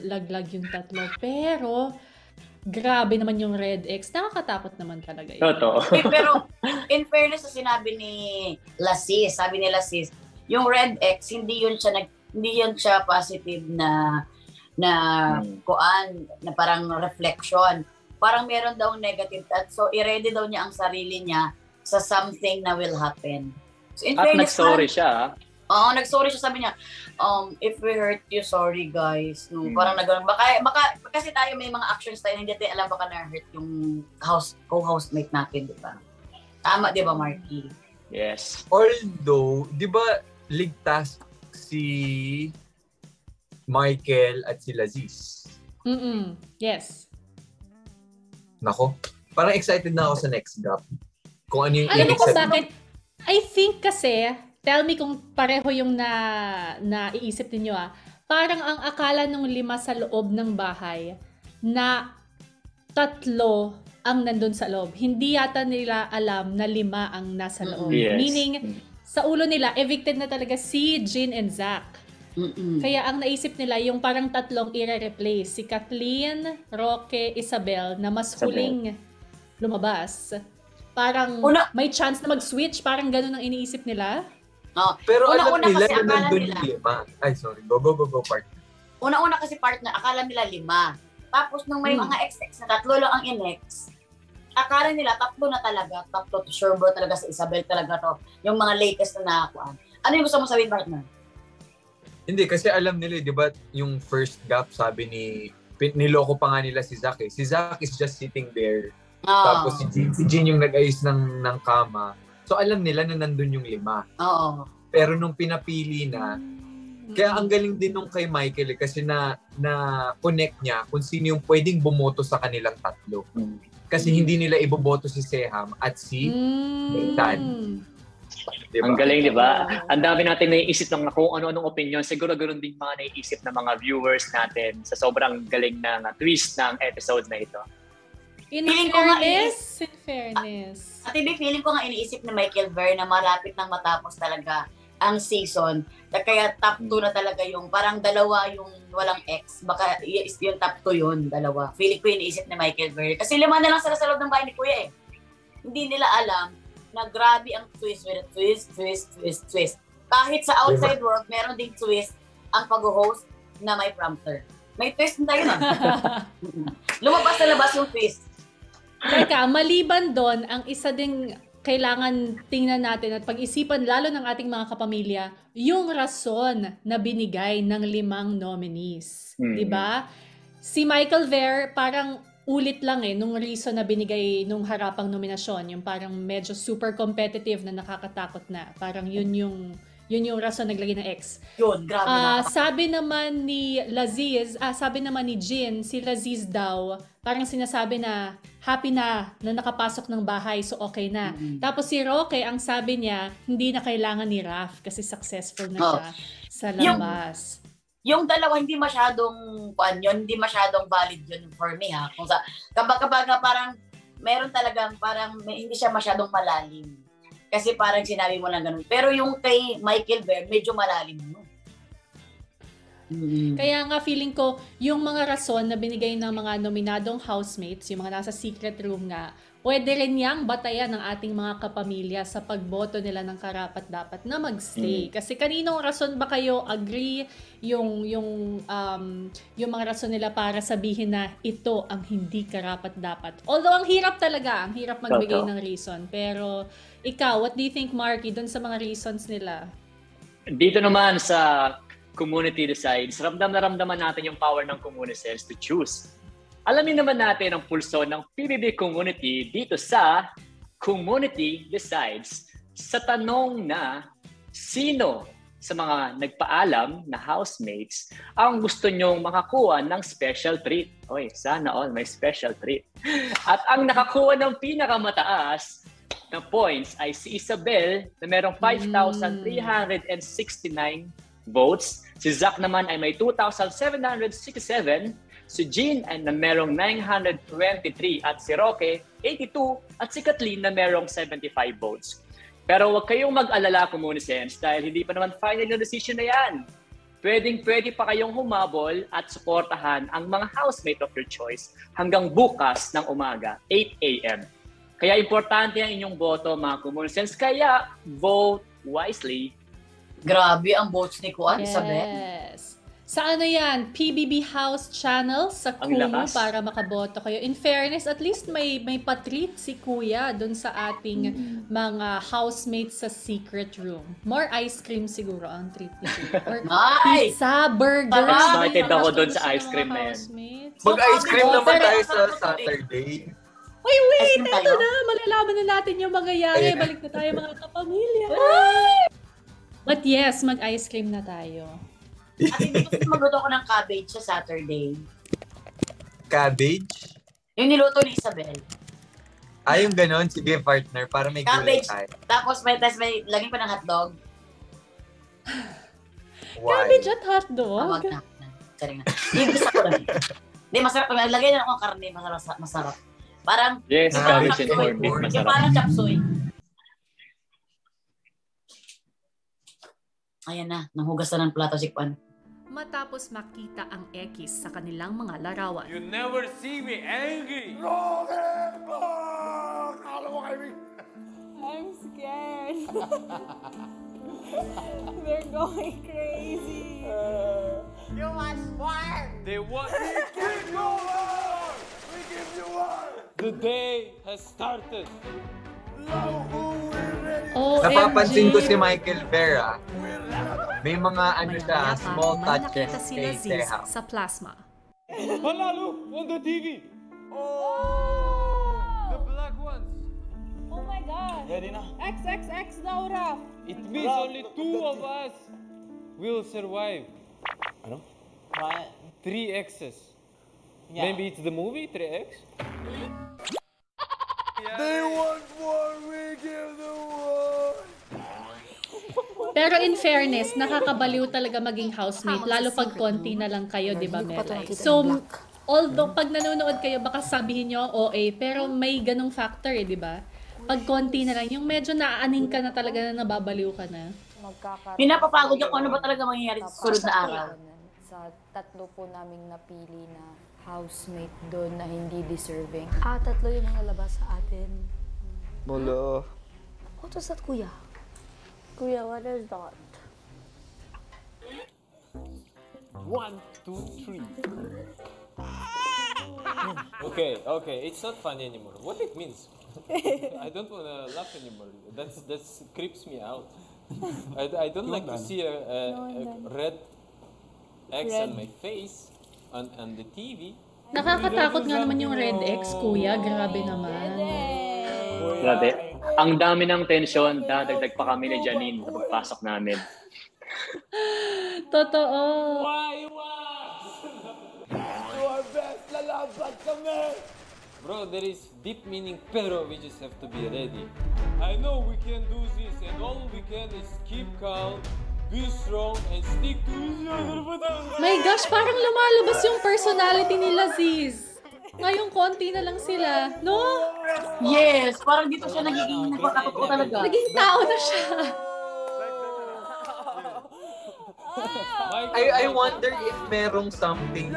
laglag yung tatlo. Pero, grabe naman yung Red X. Nakakatakot naman talaga yun. Totoo. Pero, in fairness, sinabi ni Lazis, yung Red X, hindi yun siya positive na na parang reflection. Parang meron daw negative thoughts. So, i-ready daw niya ang sarili niya sa something na will happen. So, in fairness, nag-sorry siya. Oo, nag-sorry siya. Sabi niya, if we hurt you, sorry guys. No, parang nag-ano. Baka, kasi tayo may mga actions tayo, hindi tayo alam baka na-hurt yung co-housemate natin, di ba? Tama, di ba, Marky? Yes. Although, di ba, ligtas si Michael at si Lazis. Yes. Nako, parang excited na ako sa next gap. Kung ano yung alam ko bakit? I think kasi, tell me kung pareho yung naiisip ninyo ah. Parang ang akala nung lima sa loob ng bahay na tatlo ang nandun sa loob. Hindi yata nila alam na lima ang nasa loob. Yes. Meaning, sa ulo nila, evicted na talaga si Jhean and Zach. Kaya ang naisip nila, yung parang tatlong i-replace. Si Kathleen, Roque, Isabel, na mas huling lumabas. Parang may chance na mag-switch. Parang ganun ang iniisip nila. Oh. Pero alam nila na nandun yung lima. Ay, sorry. Go, partner. Una-una kasi partner, akala nila lima. Tapos nung may mga ex-ex na tatlo lang ang in-ex, akala nila tatlo na talaga. Tatlo to sure bro talaga sa Isabel talaga to. Yung mga latest na nakakuan. Ano yung gusto mo sabihin, partner? Hindi, kasi alam nila, di ba, yung first gap, sabi ni, niloko pa nga nila si Zach eh. Si Zach is just sitting there. Oh. Tapos si Jhean yung nag-ayos ng kama. So alam nila na nandun yung lima. Oo. Oh. Pero nung pinapili na, kaya ang galing din nung kay Michael eh, kasi na-connect niya kung sino yung pwedeng bumoto sa kanilang tatlo. Kasi hindi nila iboboto si Seham at si Nathan. Diba? Ang galing, di ba? Ang dami natin naiisip lang na kung ano-anong opinion. Siguro ganoon din mga naiisip na mga viewers natin sa sobrang galing na twist ng episode na ito. In fairness. At ibig feeling ko nga iniisip ni Michael Ver na malapit nang matapos talaga ang season. Kaya top 2 na talaga yung parang dalawa yung walang ex. Baka yung top 2 yun, dalawa. Feeling ko iniisip ni Michael Ver. Kasi lima na lang sila sa loob ng bahay ni Kuya eh. Hindi nila alam na grabe ang twist with twist. Kahit sa outside world, meron ding twist ang pag-host na may prompter. May twist na tayo na. Lumabas na labas yung twist. Teka, maliban doon, ang isa ding kailangan tingnan natin at pag-isipan lalo ng ating mga kapamilya, yung rason na binigay ng limang nominees. Diba? Si Michael Ver, parang ulit lang eh, nung reason na binigay nung harapang nominasyon, yung parang medyo super competitive na nakakatakot na. Parang yun yung rason naglagay ng X. Yun, grabe na. Sabi naman ni Jhean, si Lazis daw, parang sinasabi na happy na nakapasok ng bahay, so okay na. Mm-hmm. Tapos si Roque, ang sabi niya, hindi na kailangan ni Raf kasi successful na siya sa labas. Yung dalawa, hindi masyadong valid yun for me, ha. Kung sa kapag parang meron talagang parang hindi siya masyadong malalim. Kasi parang sinabi mo lang ganun. Pero yung kay Michael Bear, medyo malalim mo. Mm-hmm. Kaya nga feeling ko, yung mga rason na binigay ng mga nominadong housemates, yung mga nasa secret room nga, pwede rin niyang batayan ng ating mga kapamilya sa pagboto nila ng karapat-dapat na magstay. Mm-hmm. Kasi kaninong rason ba kayo agree yung mga rason nila para sabihin na ito ang hindi karapat-dapat? Although ang hirap magbigay ng reason. Pero ikaw, what do you think, Marky, doon sa mga reasons nila? Dito naman sa community decides, ramdaman natin yung power ng community cells to choose. Alamin naman natin ang pulso ng PBB community dito sa community decides sa tanong na sino sa mga nagpaalam na housemates ang gusto nyong makakuha ng special treat. Oy, sana all may special treat. At ang nakakuha ng pinakamataas na points ay si Isabel na merong 5,369 votes. Si Zach naman ay may 2,767. Si Jhean ay na merong 923. At si Roque, 82. At si Kathleen na merong 75 votes. Pero huwag kayong mag-alala, Kumunisens, dahil hindi pa naman final na decision na yan. Pwedeng-pwede pa kayong humabol at suportahan ang mga housemate of your choice hanggang bukas ng umaga, 8 a.m. Kaya importante ang inyong boto, mga Kumunisens. Kaya vote wisely. Grabe ang votes ni Kuan, Isabel. Yes. Sa ano yan? PBB House Channel sa Kumu para makaboto kayo. In fairness, at least may patreat si Kuya dun sa ating mga housemates sa secret room. More ice cream siguro ang treat ni Kuya. Or pizza, burger. Excited ako dun sa ice cream na yan. Mag-ice cream naman tayo sa Saturday. Uy, wait! Ito na! Malalaman na natin yung mangyayari. Balik na tayo mga kapamilya. But yes, mag-ice cream na tayo. At hindi ko magluto ko ng cabbage sa Saturday. Cabbage? Yung niluto ni Isabel. Ay, yung ganun. Sige, partner. Para may gulay tayo. Tapos may lagay pa ng hotdog. Cabbage at hotdog? Wag na. Sorry nga. Yung gusto ko lang. Hindi, masarap. Lagay na ako ng karne. Masarap. Parang, yes, cabbage and corned beef. Masarap. Yung parang chapsoy. Ayan na, nanghugas na ng plato si Kwan. Matapos makita ang X sa kanilang mga larawan. You never see me angry! Roque! Akala mo kayo me! I'm scared. They're going crazy. You want more? They want me. We give you more! We give you more! The day has started. Napapansin ko si Michael Vera. May mga small touches kay Seham. Sa plasma. Palalo on the TV. Oh! The black ones. Oh my God. Ready na? XXX daw, Raf. It means only two of us will survive. Ano? Three X's. Maybe it's the movie, 3X? They want war, we give the war! Pero in fairness, nakakabaliw talaga maging housemate, lalo pag konti na lang kayo, di ba, Melai? So, although pag nanonood kayo, baka sabihin nyo, OA, pero may ganong factor, eh, di ba? Pag konti na lang, yung medyo naaaning ka na talaga na nababaliw ka na. Pinapapagod ako, ano ba talaga mangyayari sa sunod na araw? Sa tatlo po naming napili na housemate doon na hindi deserving. Tatlo yung mga labas sa atin. Bolo. What was that, Kuya? Kuya, what is that? 1, 2, 3. Okay. It's not funny anymore. What it means? I don't want to laugh anymore. That creeps me out. I don't like to see a red X on my face. On the TV, Nakakatakot nga naman yung Red X, Kuya. Grabe naman. Grabe. Ang dami ng tension. Dadagdag pa kami ni Janine sa pagpasok namin. Totoo. Why was? You are best. Lalaban kami. Bro, there is deep meaning, pero we just have to be ready. I know we can do this, and all we can is keep calm, be strong, and stick to each other. My gosh, parang lumalabas yung personality ni Lazis. Ngayon, konti na lang sila. No? Yes, parang dito siya nagiging nagpatakot ko talaga. Naging tao na siya. I wonder if merong something.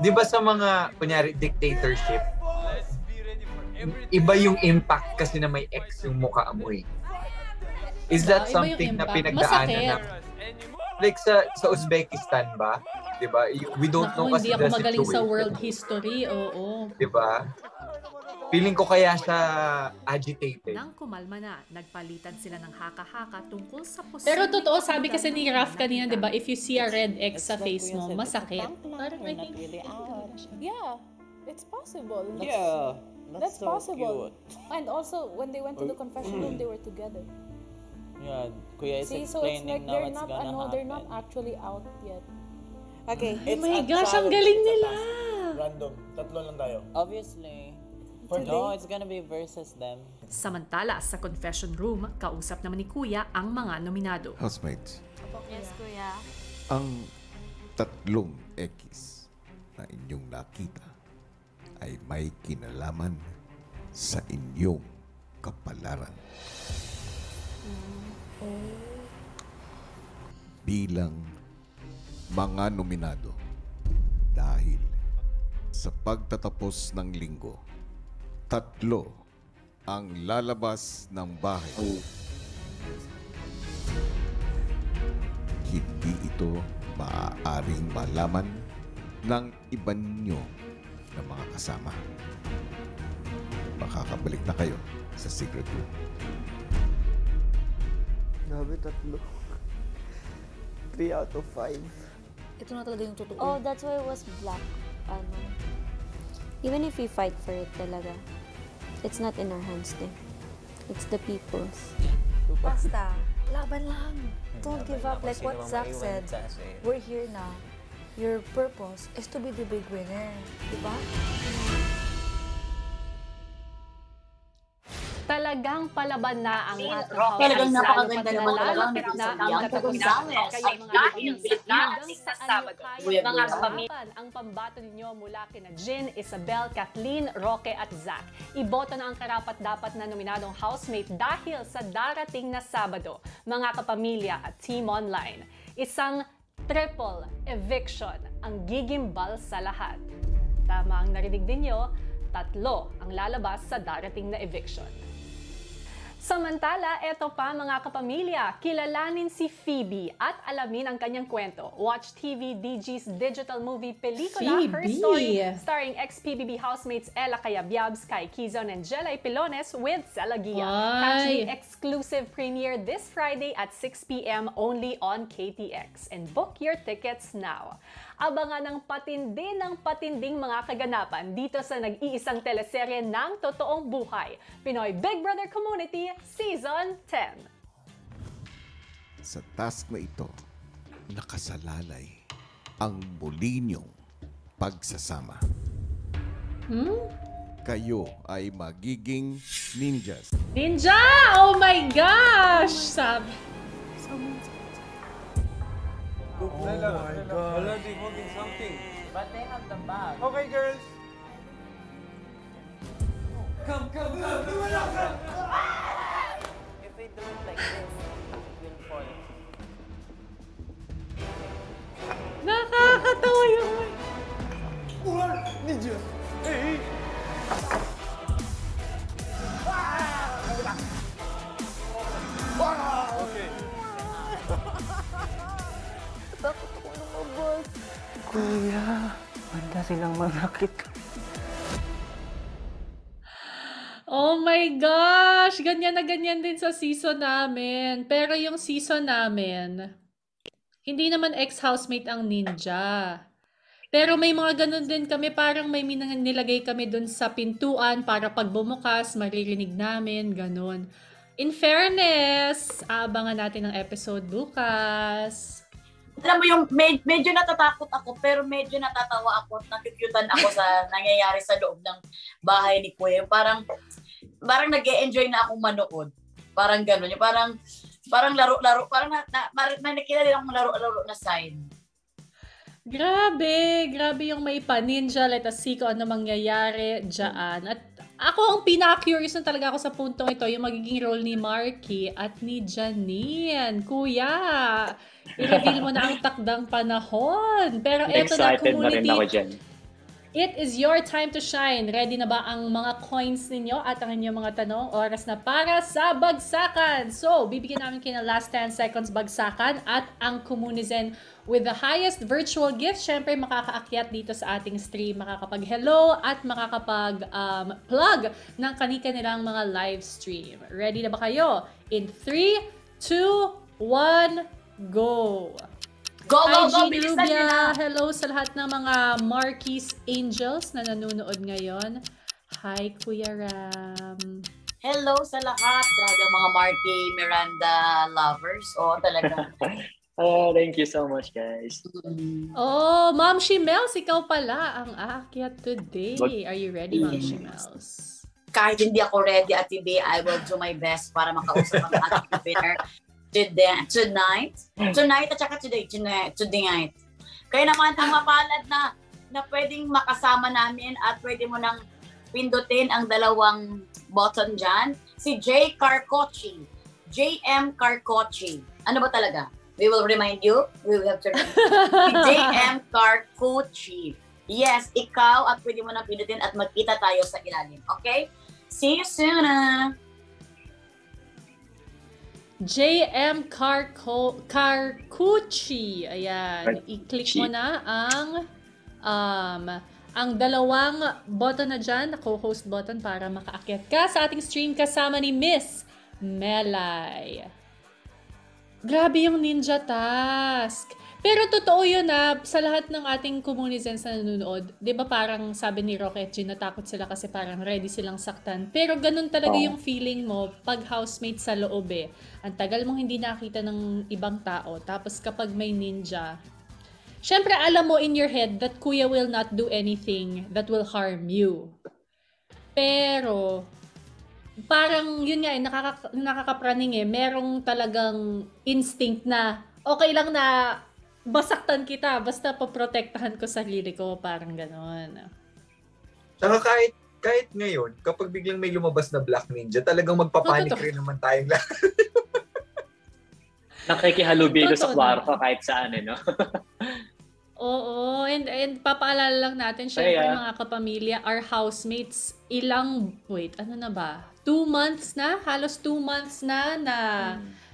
Di ba sa mga, kunyari, dictatorship, iba yung impact kasi na may X yung mukha mo eh. Is that something na pinagdaanan na? Like sa Uzbekistan ba? Di ba? We don't know kasi the situation. Hindi ako magaling sa world history, oo. Di ba? Feeling ko kaya siya agitated. Nang kumalma na, nagpalitan sila ng haka-haka tungkol sa posibleng... Pero totoo, sabi kasi ni Raf kanina, di ba, if you see a red X sa face mo, masakit. Parang I think... Yeah, it's possible. Yeah, that's possible. And also, when they went to the confession room, they were together. Yeah, Kuya is explaining now what's gonna happen. They're not actually out yet. Okay. Oh my gosh, ang galing nila! Random. Tatlo lang tayo. Obviously. No, it's gonna be versus them. Samantala, sa confession room, kausap naman ni Kuya ang mga nominado. Housemates. Yes, Kuya. Ang tatlong X na inyong nakita ay may kinalaman sa inyong kapalaran. Bilang mga nominado, dahil sa pagtatapos ng linggo, tatlo ang lalabas ng bahay. Oh. Hindi ito maaaring malaman ng iba ninyo na mga kasama. Makakabalik na kayo sa secret room. Grabe, tatlo. 3 out of 5. Ito na talaga yung totoo. Oh, that's why it was black. Ano? Even if we fight for it talaga, it's not in our hands din. It's the people's. Basta, laban lang. Don't give up like what Zach said. We're here now. Your purpose is to be the big winner. Diba? Talagang palaban na ang mga tao. Talagang napakaganda naman lang sa Bianca Gonzalez. Ay dahil bilang sa Sabado. Mga kapamilya, ang pambato ninyo mula kina Jen, Isabel, Kathleen, Roque at Zach. Iboto na ang karapat-dapat na nominadong housemate dahil sa darating na Sabado. Mga kapamilya at Team Online. Isang triple eviction ang gigimbal sa lahat. Tama ang narinig ninyo, tatlo ang lalabas sa darating na eviction. Samantala, eto pa mga kapamilya, kilalanin si Phoebe at alamin ang kanyang kwento. Watch TV DG's digital movie pelikula, Her Story, starring ex-PBB housemates Ella Cayabyab, Kyzon, and Jelai Pilones with Zalagia. Catch the exclusive premiere this Friday at 6 p.m. only on KTX. And book your tickets now. Abangan ng patinding mga kaganapan dito sa nag-iisang teleserye ng totoong buhay, Pinoy Big Brother Community Season 10. Sa task na ito, nakasalalay ang muli niyong pagsasama. Kayo ay magiging ninjas. Ninja! Oh my gosh! Sabi. Oh my God. They're moving something. But they have the bag. Okay, girls. Come, come, come. If we do it like this, it will fall. Nakakatawa yun. Ulan, ninja. Hey. Okay. Bakit ako lumabas? Kuya, banda silang manakit. Oh my gosh! Ganyan na ganyan din sa season namin. Pero yung season namin, hindi naman ex-housemate ang ninja. Pero may mga ganun din kami, parang may nilagay kami dun sa pintuan para pag bumukas, maririnig namin, ganun. In fairness, abangan natin ang episode bukas. Alam mo yung medyo natatakot ako pero medyo natatawa ako at nakikyutan ako sa nangyayari sa loob ng bahay ni Kuya. Parang nag-e-enjoy na akong manood. Parang gano'n. Yung parang laro-laro. Parang nakikita din akong laro-laro na sign. Grabe. Grabe yung may paninja. Let us see kung ano mangyayari dyan. At ako ang pinaka-curious na talaga ako sa puntong ito, yung magiging role ni Marky at ni Janine. Kuya, i-reveal mo na ang takdang panahon. Pero eto na, community. Excited na rin ako dyan. It is your time to shine. Ready na ba ang mga coins ninyo at ang inyong mga tanong? Oras na para sa bagsakan. So, bibigyan namin kayo ng last 10 seconds bagsakan at ang Kumunizen with the highest virtual gift, syempre makakaakyat dito sa ating stream, makakapag-hello at makakapag-plug ng kanilang mga live stream. Ready na ba kayo? In 3, 2, 1, go! Go, go, go! Hi, Jean Rubia! Hello sa lahat ng mga Marky's Angels na nanonood ngayon. Hi, Kuya Ram! Hello sa lahat ng mga Marky Miranda lovers. Oh, talaga. Oh, thank you so much, guys. Oh, Ma'am Shimels, ikaw pala ang aakyat today. Are you ready, Ma'am Shimels? Kahit hindi ako ready at today, I will do my best para makausap ang ating winner tonight at saka tonight. Kaya naman ang mapalad na pwedeng makasama namin at pwede mo nang pindutin ang dalawang button dyan. Si J. Carcochi. J.M. Carcochi. Ano ba talaga? We will remind you. We will have to remind you. J.M. Carcucci. Yes, ikaw at pwede mo na pinutin at magkita tayo sa ilalim. Okay? See you soon, ah! J.M. Carcucci. Ayan. I-click mo na ang dalawang button na dyan, na co-host button para makaakyat ka sa ating stream kasama ni Miss Melai. Grabe yung ninja task. Pero totoo yun na sa lahat ng ating Kumunizens na nanonood, di ba parang sabi ni Roque at Jhean, natakot sila kasi parang ready silang saktan. Pero ganun talaga yung feeling mo pag housemate sa loob eh. Ang tagal mong hindi nakita ng ibang tao. Tapos kapag may ninja, syempre alam mo in your head that Kuya will not do anything that will harm you. Pero parang yun nga eh, nakakapraning eh, merong talagang instinct na okay lang na basaktan kita, basta paprotektahan ko sarili ko, parang gano'n. Saka kahit ngayon, kapag biglang may lumabas na Black Ninja, talagang magpapanik rin naman tayong lahat. Nakikihalubilo sa kwarto kahit saan eh, no? Oo, and papaalala lang natin, syempre mga kapamilya, our housemates, wait, 2 months na? Halos 2 months na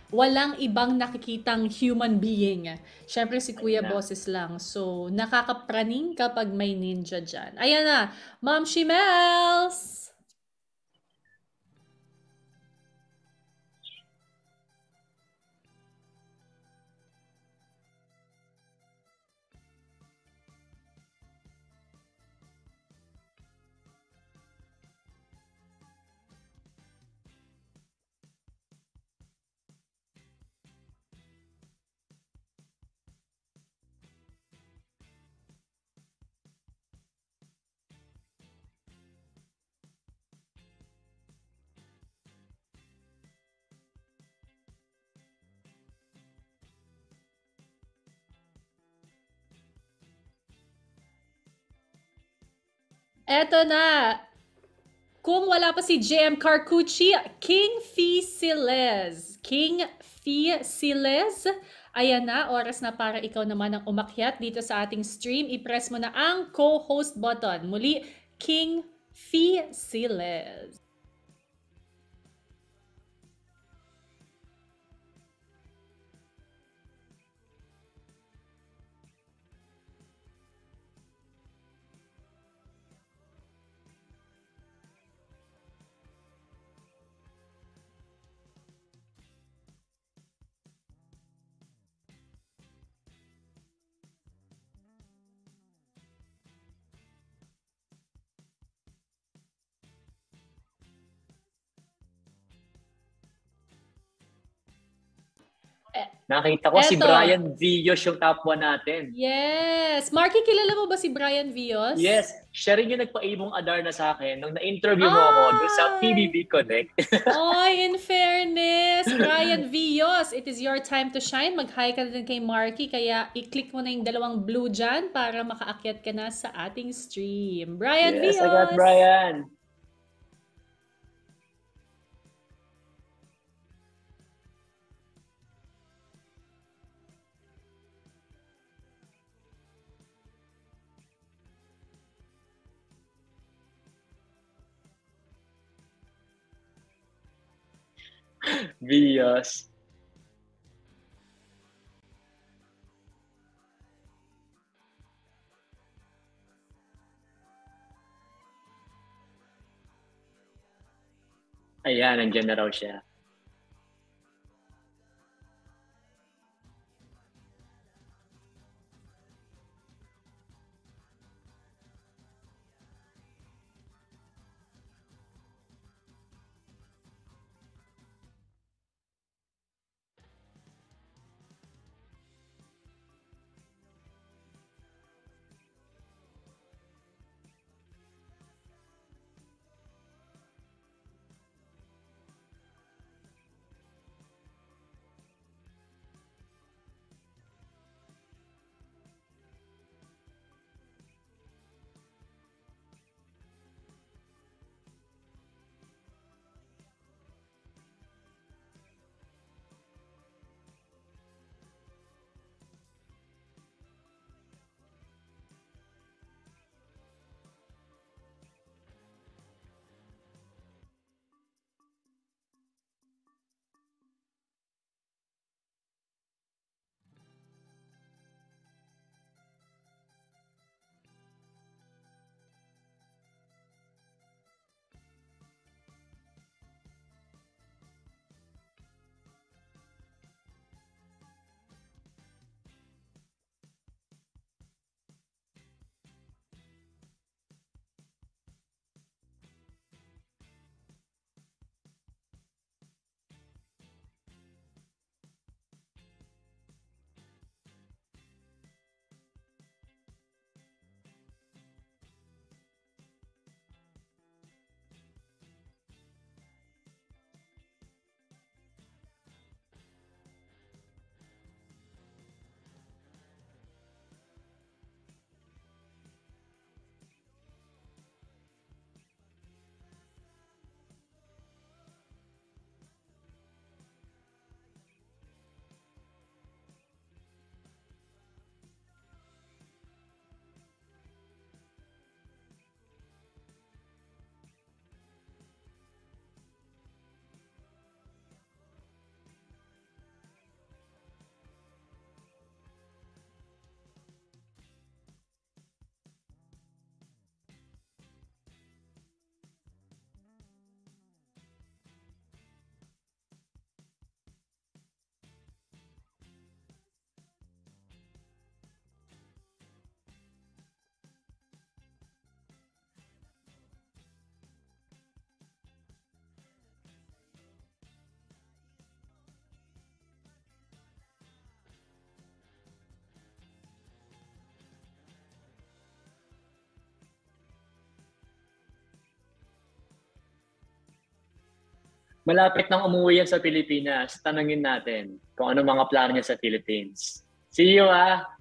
walang ibang nakikitang human being. Syempre si Kuya boses lang. So, nakakapraning kapag may ninja dyan. Ayan na, Ma'am Shimels! Eto na, kung wala pa si J.M. Carcucci, King Fisiles, ayan na, oras na para ikaw naman ang umakyat dito sa ating stream. I-press mo na ang co-host button. Muli, King Fisiles. Nakita ko eto, si Brian Vios yung top 1 natin. Yes! Marky, kilala mo ba si Brian Vios? Yes! Siya rin yung nagpaibong Adarna sa akin nung na-interview mo ako doon sa PBB Connect. Oy, in fairness, Brian Vios, it is your time to shine. Mag-hi ka din kay Marky, kaya i-click mo na yung dalawang blue dyan para makaakyat ka na sa ating stream. Brian Vios! Yes, I got Brian! Vios. Ayan, nandiyan na raw siya. Malapit nang umuwi yan sa Pilipinas. Tanungin natin kung ano mga plano niya sa Philippines. See you, ah!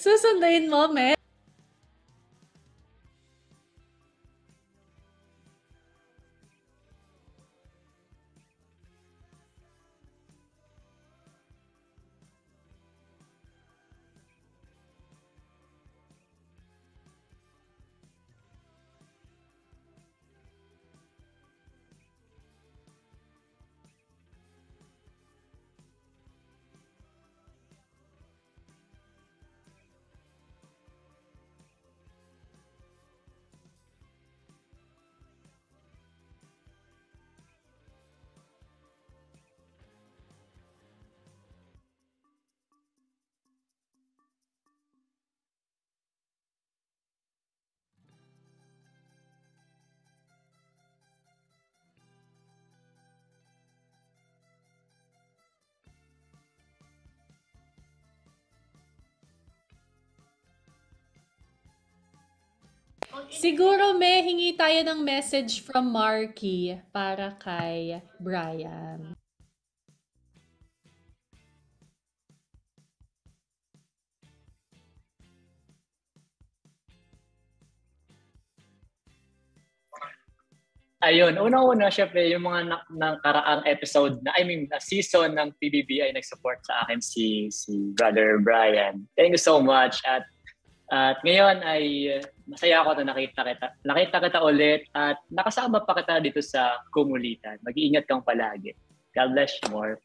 Susundayin mo, Mel. Siguro may hingi tayo ng message from Marky para kay Brian. Ayun, una-una syempre yung mga nakaraang episode na, na season ng PBB ay nag-support sa akin si Brother Brian. Thank you so much at ngayon ay masaya ako na nakita kita ulit at nakasama pa kita dito sa Kumulitan. Mag-iingat kang palagi. God bless you more.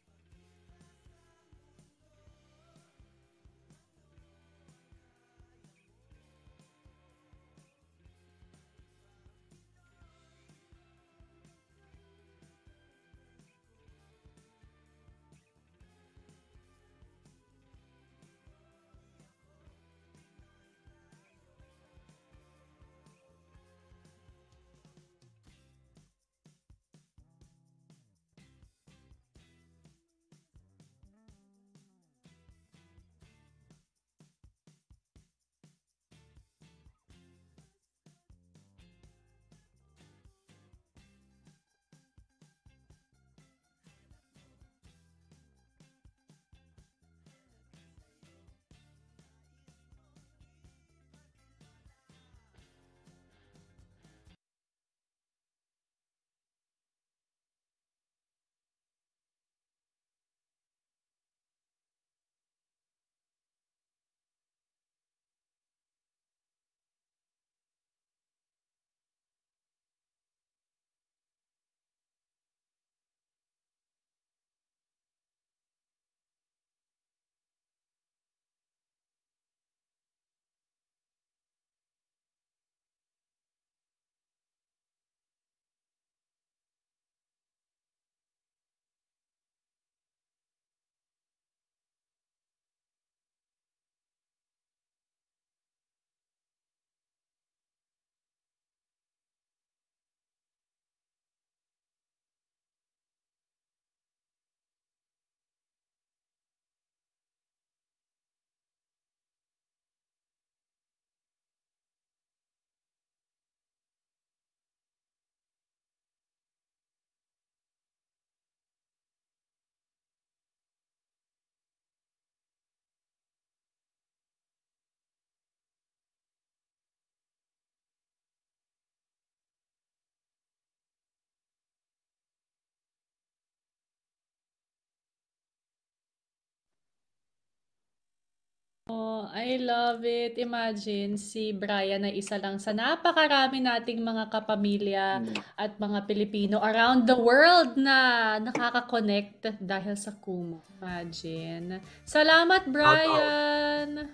Oh, I love it. Imagine si Brian na isa lang sa napakarami nating mga kapamilya at mga Pilipino around the world na nakaka-connect dahil sa Kumu. Imagine. Salamat, Brian!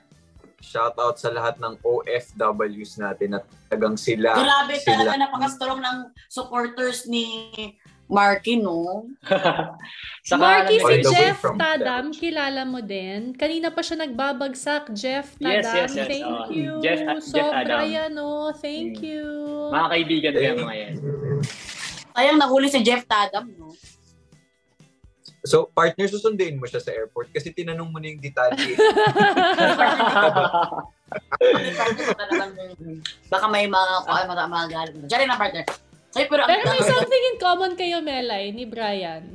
Shoutout sa lahat ng OFWs natin at tagang sila. Grabe talaga, napakastrong ng supporters ni Marky, no? Marky, si Jeff Taddam, kilala mo din. Kanina pa siya nagbabagsak, Jeff Taddam. Yes. Thank you. Jeff Taddam. Yan, no? Thank you. Mga kaibigan ko yan, mga yan. Sayang nahuli si Jeff Taddam, no? So, partner, susundin mo siya sa airport kasi tinanong mo na yung detalye. Baka may mga galit mo. Diyan na, partner. Ay, pero may something in common kayo, Melai, ni Brian.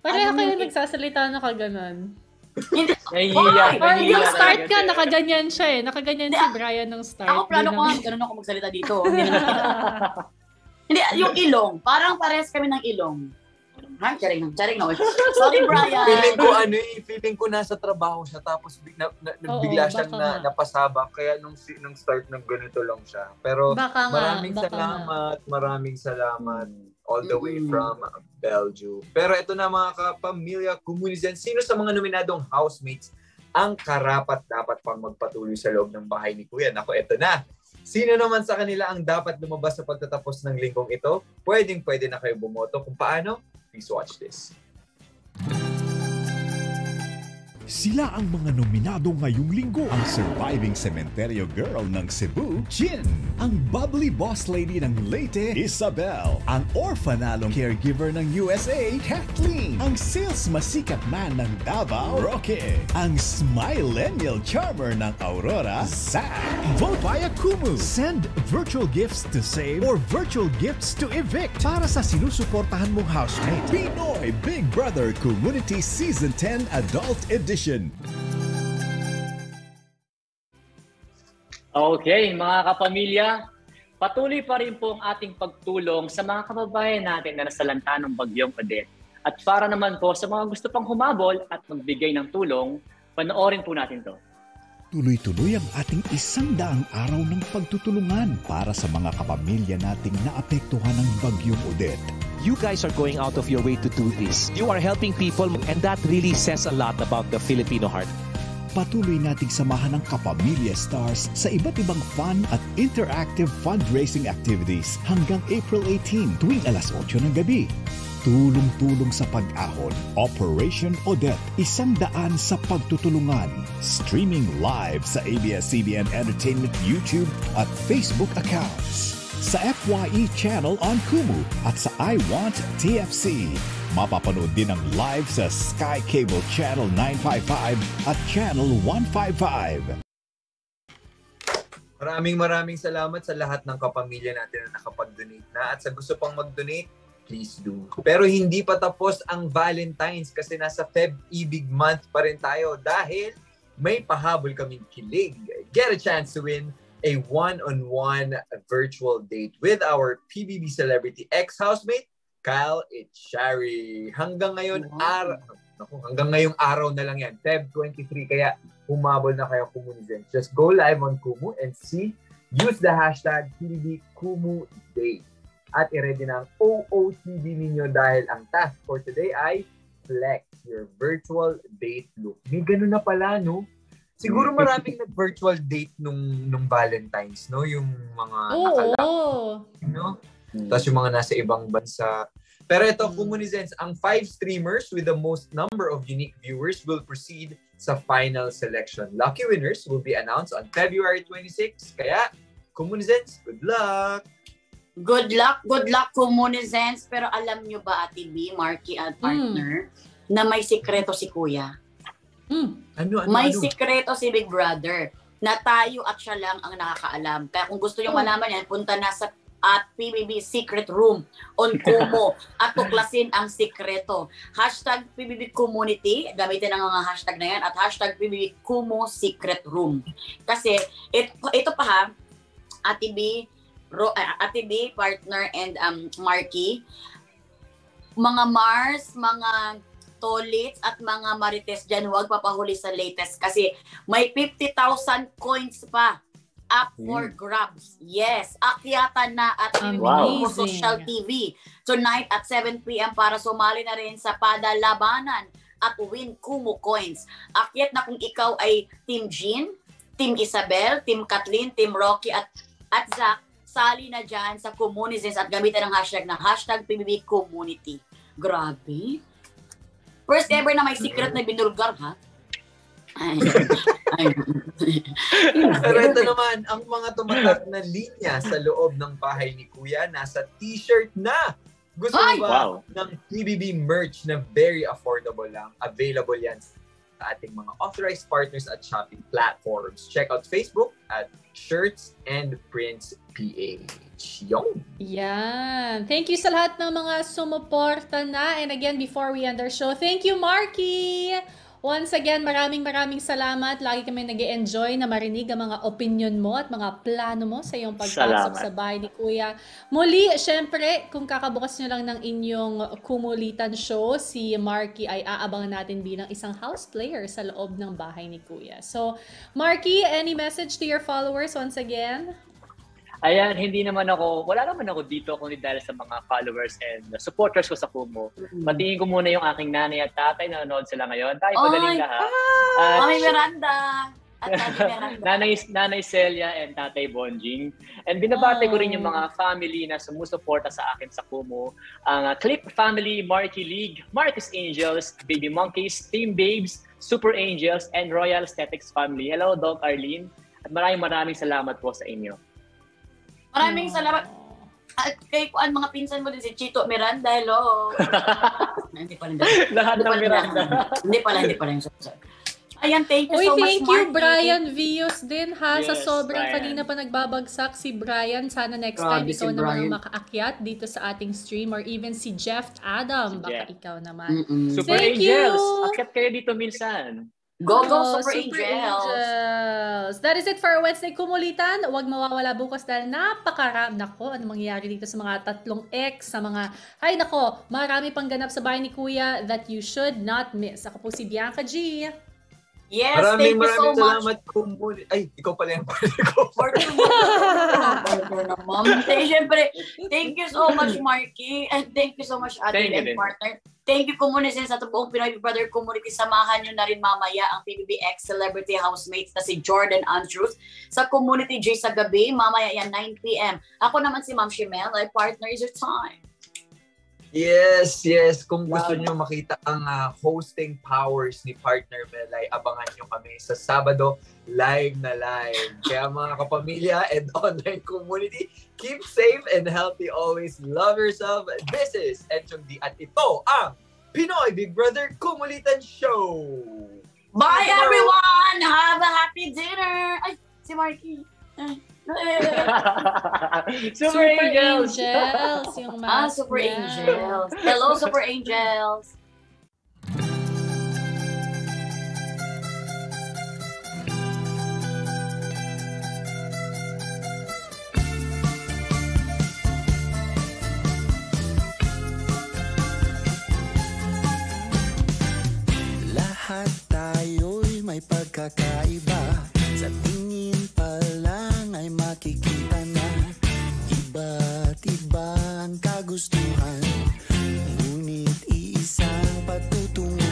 Pareha kayo nagsasalita na kaganon. Or yung start ka, nakaganyan siya eh. Nakaganyan si Brian ng start. Ako plano ko nga, ganun ako magsalita dito. Hindi, yung ilong. Parang parehas kami ng ilong. Charing na. Sorry, Brian. Feeling ko nasa trabaho siya tapos bigla siyang napasabak kaya nung start ng ganito lang siya. Pero maraming salamat all the way from Belgium. Pero ito na mga kapamilya, Kumulitan, sino sa mga nominadong housemates ang karapat dapat pang magpatuloy sa loob ng bahay ni Kuya? Nako, ito na. Sino naman sa kanila ang dapat lumabas sa pagtatapos ng linggong ito? Pwedeng-pwede na kayo bumoto kung paano. Please watch this. Sila ang mga nominado ngayong linggo. Ang surviving cementerio girl ng Cebu, Jhean. Ang bubbly boss lady ng Leyte, Isabel. Ang orphanalong caregiver ng USA, Kathleen. Ang sales masikat man ng Davao, Roque. Ang smillennial charmer ng Aurora, Zach. Vote via Kumu. Send virtual gifts to save or virtual gifts to evict para sa sinusuportahan mong housemate. Pinoy Big Brother Community Season 10 Adult Edition. Okay, mga kapamilya, patuloy pa rin po ang ating pagtulong sa mga kababayan natin na nasalanta ng bagyong Odette. At para naman po sa mga gusto pang humabol at magbigay ng tulong, panoorin po natin to. Tuloy-tuloy ang ating 100 araw ng pagtutulungan para sa mga kapamilya nating naapektuhan ng bagyong Odette. You guys are going out of your way to do this. You are helping people, and that really says a lot about the Filipino heart. Patuloy nating samahan ang Kapamilya Stars sa iba't ibang fun at interactive fundraising activities hanggang April 18 tuwing alas 8 ng gabi. Tulong-tulong sa pag-ahon, Operation Odette, 100 sa pagtutulungan. Streaming live sa ABS-CBN Entertainment YouTube at Facebook accounts. Sa FYE channel on Kumu at sa iWantTFC. Mapapanood din ang live sa Sky Cable Channel 955 at Channel 155. Maraming salamat sa lahat ng kapamilya natin na nakapag-donate na. At sa gusto pang mag-donate, please do. Pero hindi pa tapos ang Valentine's kasi nasa Feb-Ibig Month pa rin tayo dahil may pahabol kaming kilig. Get a chance to win a one-on-one virtual date with our PBB celebrity ex-housemate, Kyle Echarri. Hanggang ngayon, hanggang ngayong araw na lang yan, Feb 23, kaya humabol na kayo Kumulitan. Just go live on Kumu and see, use the hashtag PBB Kumu Day. At i-ready na ang OOTD ninyo dahil ang task for today ay flex your virtual date look. May ganun na pala, no? Siguro maraming nag-virtual date nung Valentine's, no? Yung mga nakalap, no? Tapos yung mga nasa ibang bansa. Pero ito, Kumunizens, ang 5 streamers with the most number of unique viewers will proceed sa final selection. Lucky winners will be announced on February 26. Kaya, Kumunizens, good luck! Good luck, Kumunizens. Pero alam nyo ba, Ate B, Marky at partner, na may sikreto si Kuya? May sikreto si Big Brother na tayo at siya lang ang nakakaalam. Kaya kung gusto nyo malaman yan, punta na sa at PBB Secret Room on Kumu at tuklasin ang sikreto. Hashtag PBB Community, gamitin ang mga hashtag na yan, at hashtag PBB Kumu Secret Room. Kasi ito pa ha, Ate B, partner, and Marky, mga Mars, mga Tolits at mga Marites dyan, huwag papahuli sa latest kasi may 50,000 coins pa up for grabs. Yes, akyatan na at Social TV tonight at 7 p.m. para sumali na rin sa padalabanan at win Kumu coins. Akyat na kung ikaw ay Team Jhean, Team Isabel, Team Kathleen, Team Roque at Zach, sali na dyan sa Kumunizens at gamitan ang hashtag na hashtag PBB Community. Grabe. First ever na may secret na binulgar, ha? Pero ito naman, ang mga tumatak na linya sa loob ng bahay ni Kuya, nasa t-shirt na! Gusto mo ba ng PBB merch na very affordable lang? Available yan sa ating mga authorized partners at shopping platforms. Check out Facebook at Shirts and Prints PH. Yan. Thank you sa lahat ng mga sumuporta na. And again, before we end our show, thank you, Marky! Once again, maraming salamat. Lagi kami nag-e-enjoy na marinig ang mga opinion mo at mga plano mo sa iyong pagpasok sa bahay ni Kuya. Muli, syempre, kung kakabukas nyo lang ng inyong Kumulitan show, si Marky ay aabangan natin bilang isang house player sa loob ng bahay ni Kuya. So, Marky, any message to your followers once again? Ayan, wala naman ako dito kundi dahil sa mga followers and supporters ko sa Kumu. Patingin ko muna yung aking nanay at tatay na nanonood sila ngayon. Tayo pagaling lahat. Mami Miranda! At Mami Miranda. Nanay Celia and Tatay Bonjing. And binabate ko rin yung mga family na sumusuporta sa akin sa Kumu. Ang Clip Family, Marky League, Marcus Angels, Baby Monkeys, Team Babes, Super Angels, and Royal Aesthetics Family. Hello, Doc Arlene. At maraming salamat po sa inyo. Maraming salamat. At kay Kuan, mga pinsan mo din si Chito Miranda, hello. Hindi pala. Lahat ng Miranda. Hindi pala. Ayan, thank you so much, thank you, Marky. Brian Vios din, ha? Yes, sa sobrang kanina pa nagbabagsak si Brian. Sana next time ikaw si naman ang makaakyat dito sa ating stream or even si Jeff Taddam. Baka ikaw naman. Super thank Angels! You. Akyat kayo dito minsan. Go, go, Super Angels! That is it for Wednesday, Kumulitan. Huwag mawawala bukas dahil napakarami. Nako, ano mangyayari dito sa mga tatlong ex, sa mga... Ay, nako, marami pang ganap sa bahay ni Kuya that you should not miss. Ako po si Bianca G. Yes, maraming salamat, Kumu. Ay, ikaw pala yung pala ko. Siyempre, thank you so much, Marky. And thank you so much, Ate and partner. Thank you, Kumulitan, sa buong Pinoy Big Brother community. Samahan nyo na rin mamaya ang PBBX Celebrity Housemates na si Jordan Andrews sa Community J sa gabi. Mamaya yan, 9 PM. Ako naman si Ma'am Shemel. Like, partner, is your time. Yes, yes. Kung gusto nyo makita ang hosting powers ni partner Melai, abangan nyo kami sa Sabado, live na live. Kaya mga kapamilya and online community, keep safe and healthy always. Love yourself. This is Enchong Dee at ito ang Pinoy Big Brother Kumulitan Show. Bye everyone! Have a happy dinner! Ay, si Marky. Ay. Super Angels yung mga Super Angels. Hello, Super Angels. Lahat tayo'y may pagkakaiba. Sa tingin pa lang ay makikita na iba't iba ang kagustuhan, ngunit iisang patutunguhan.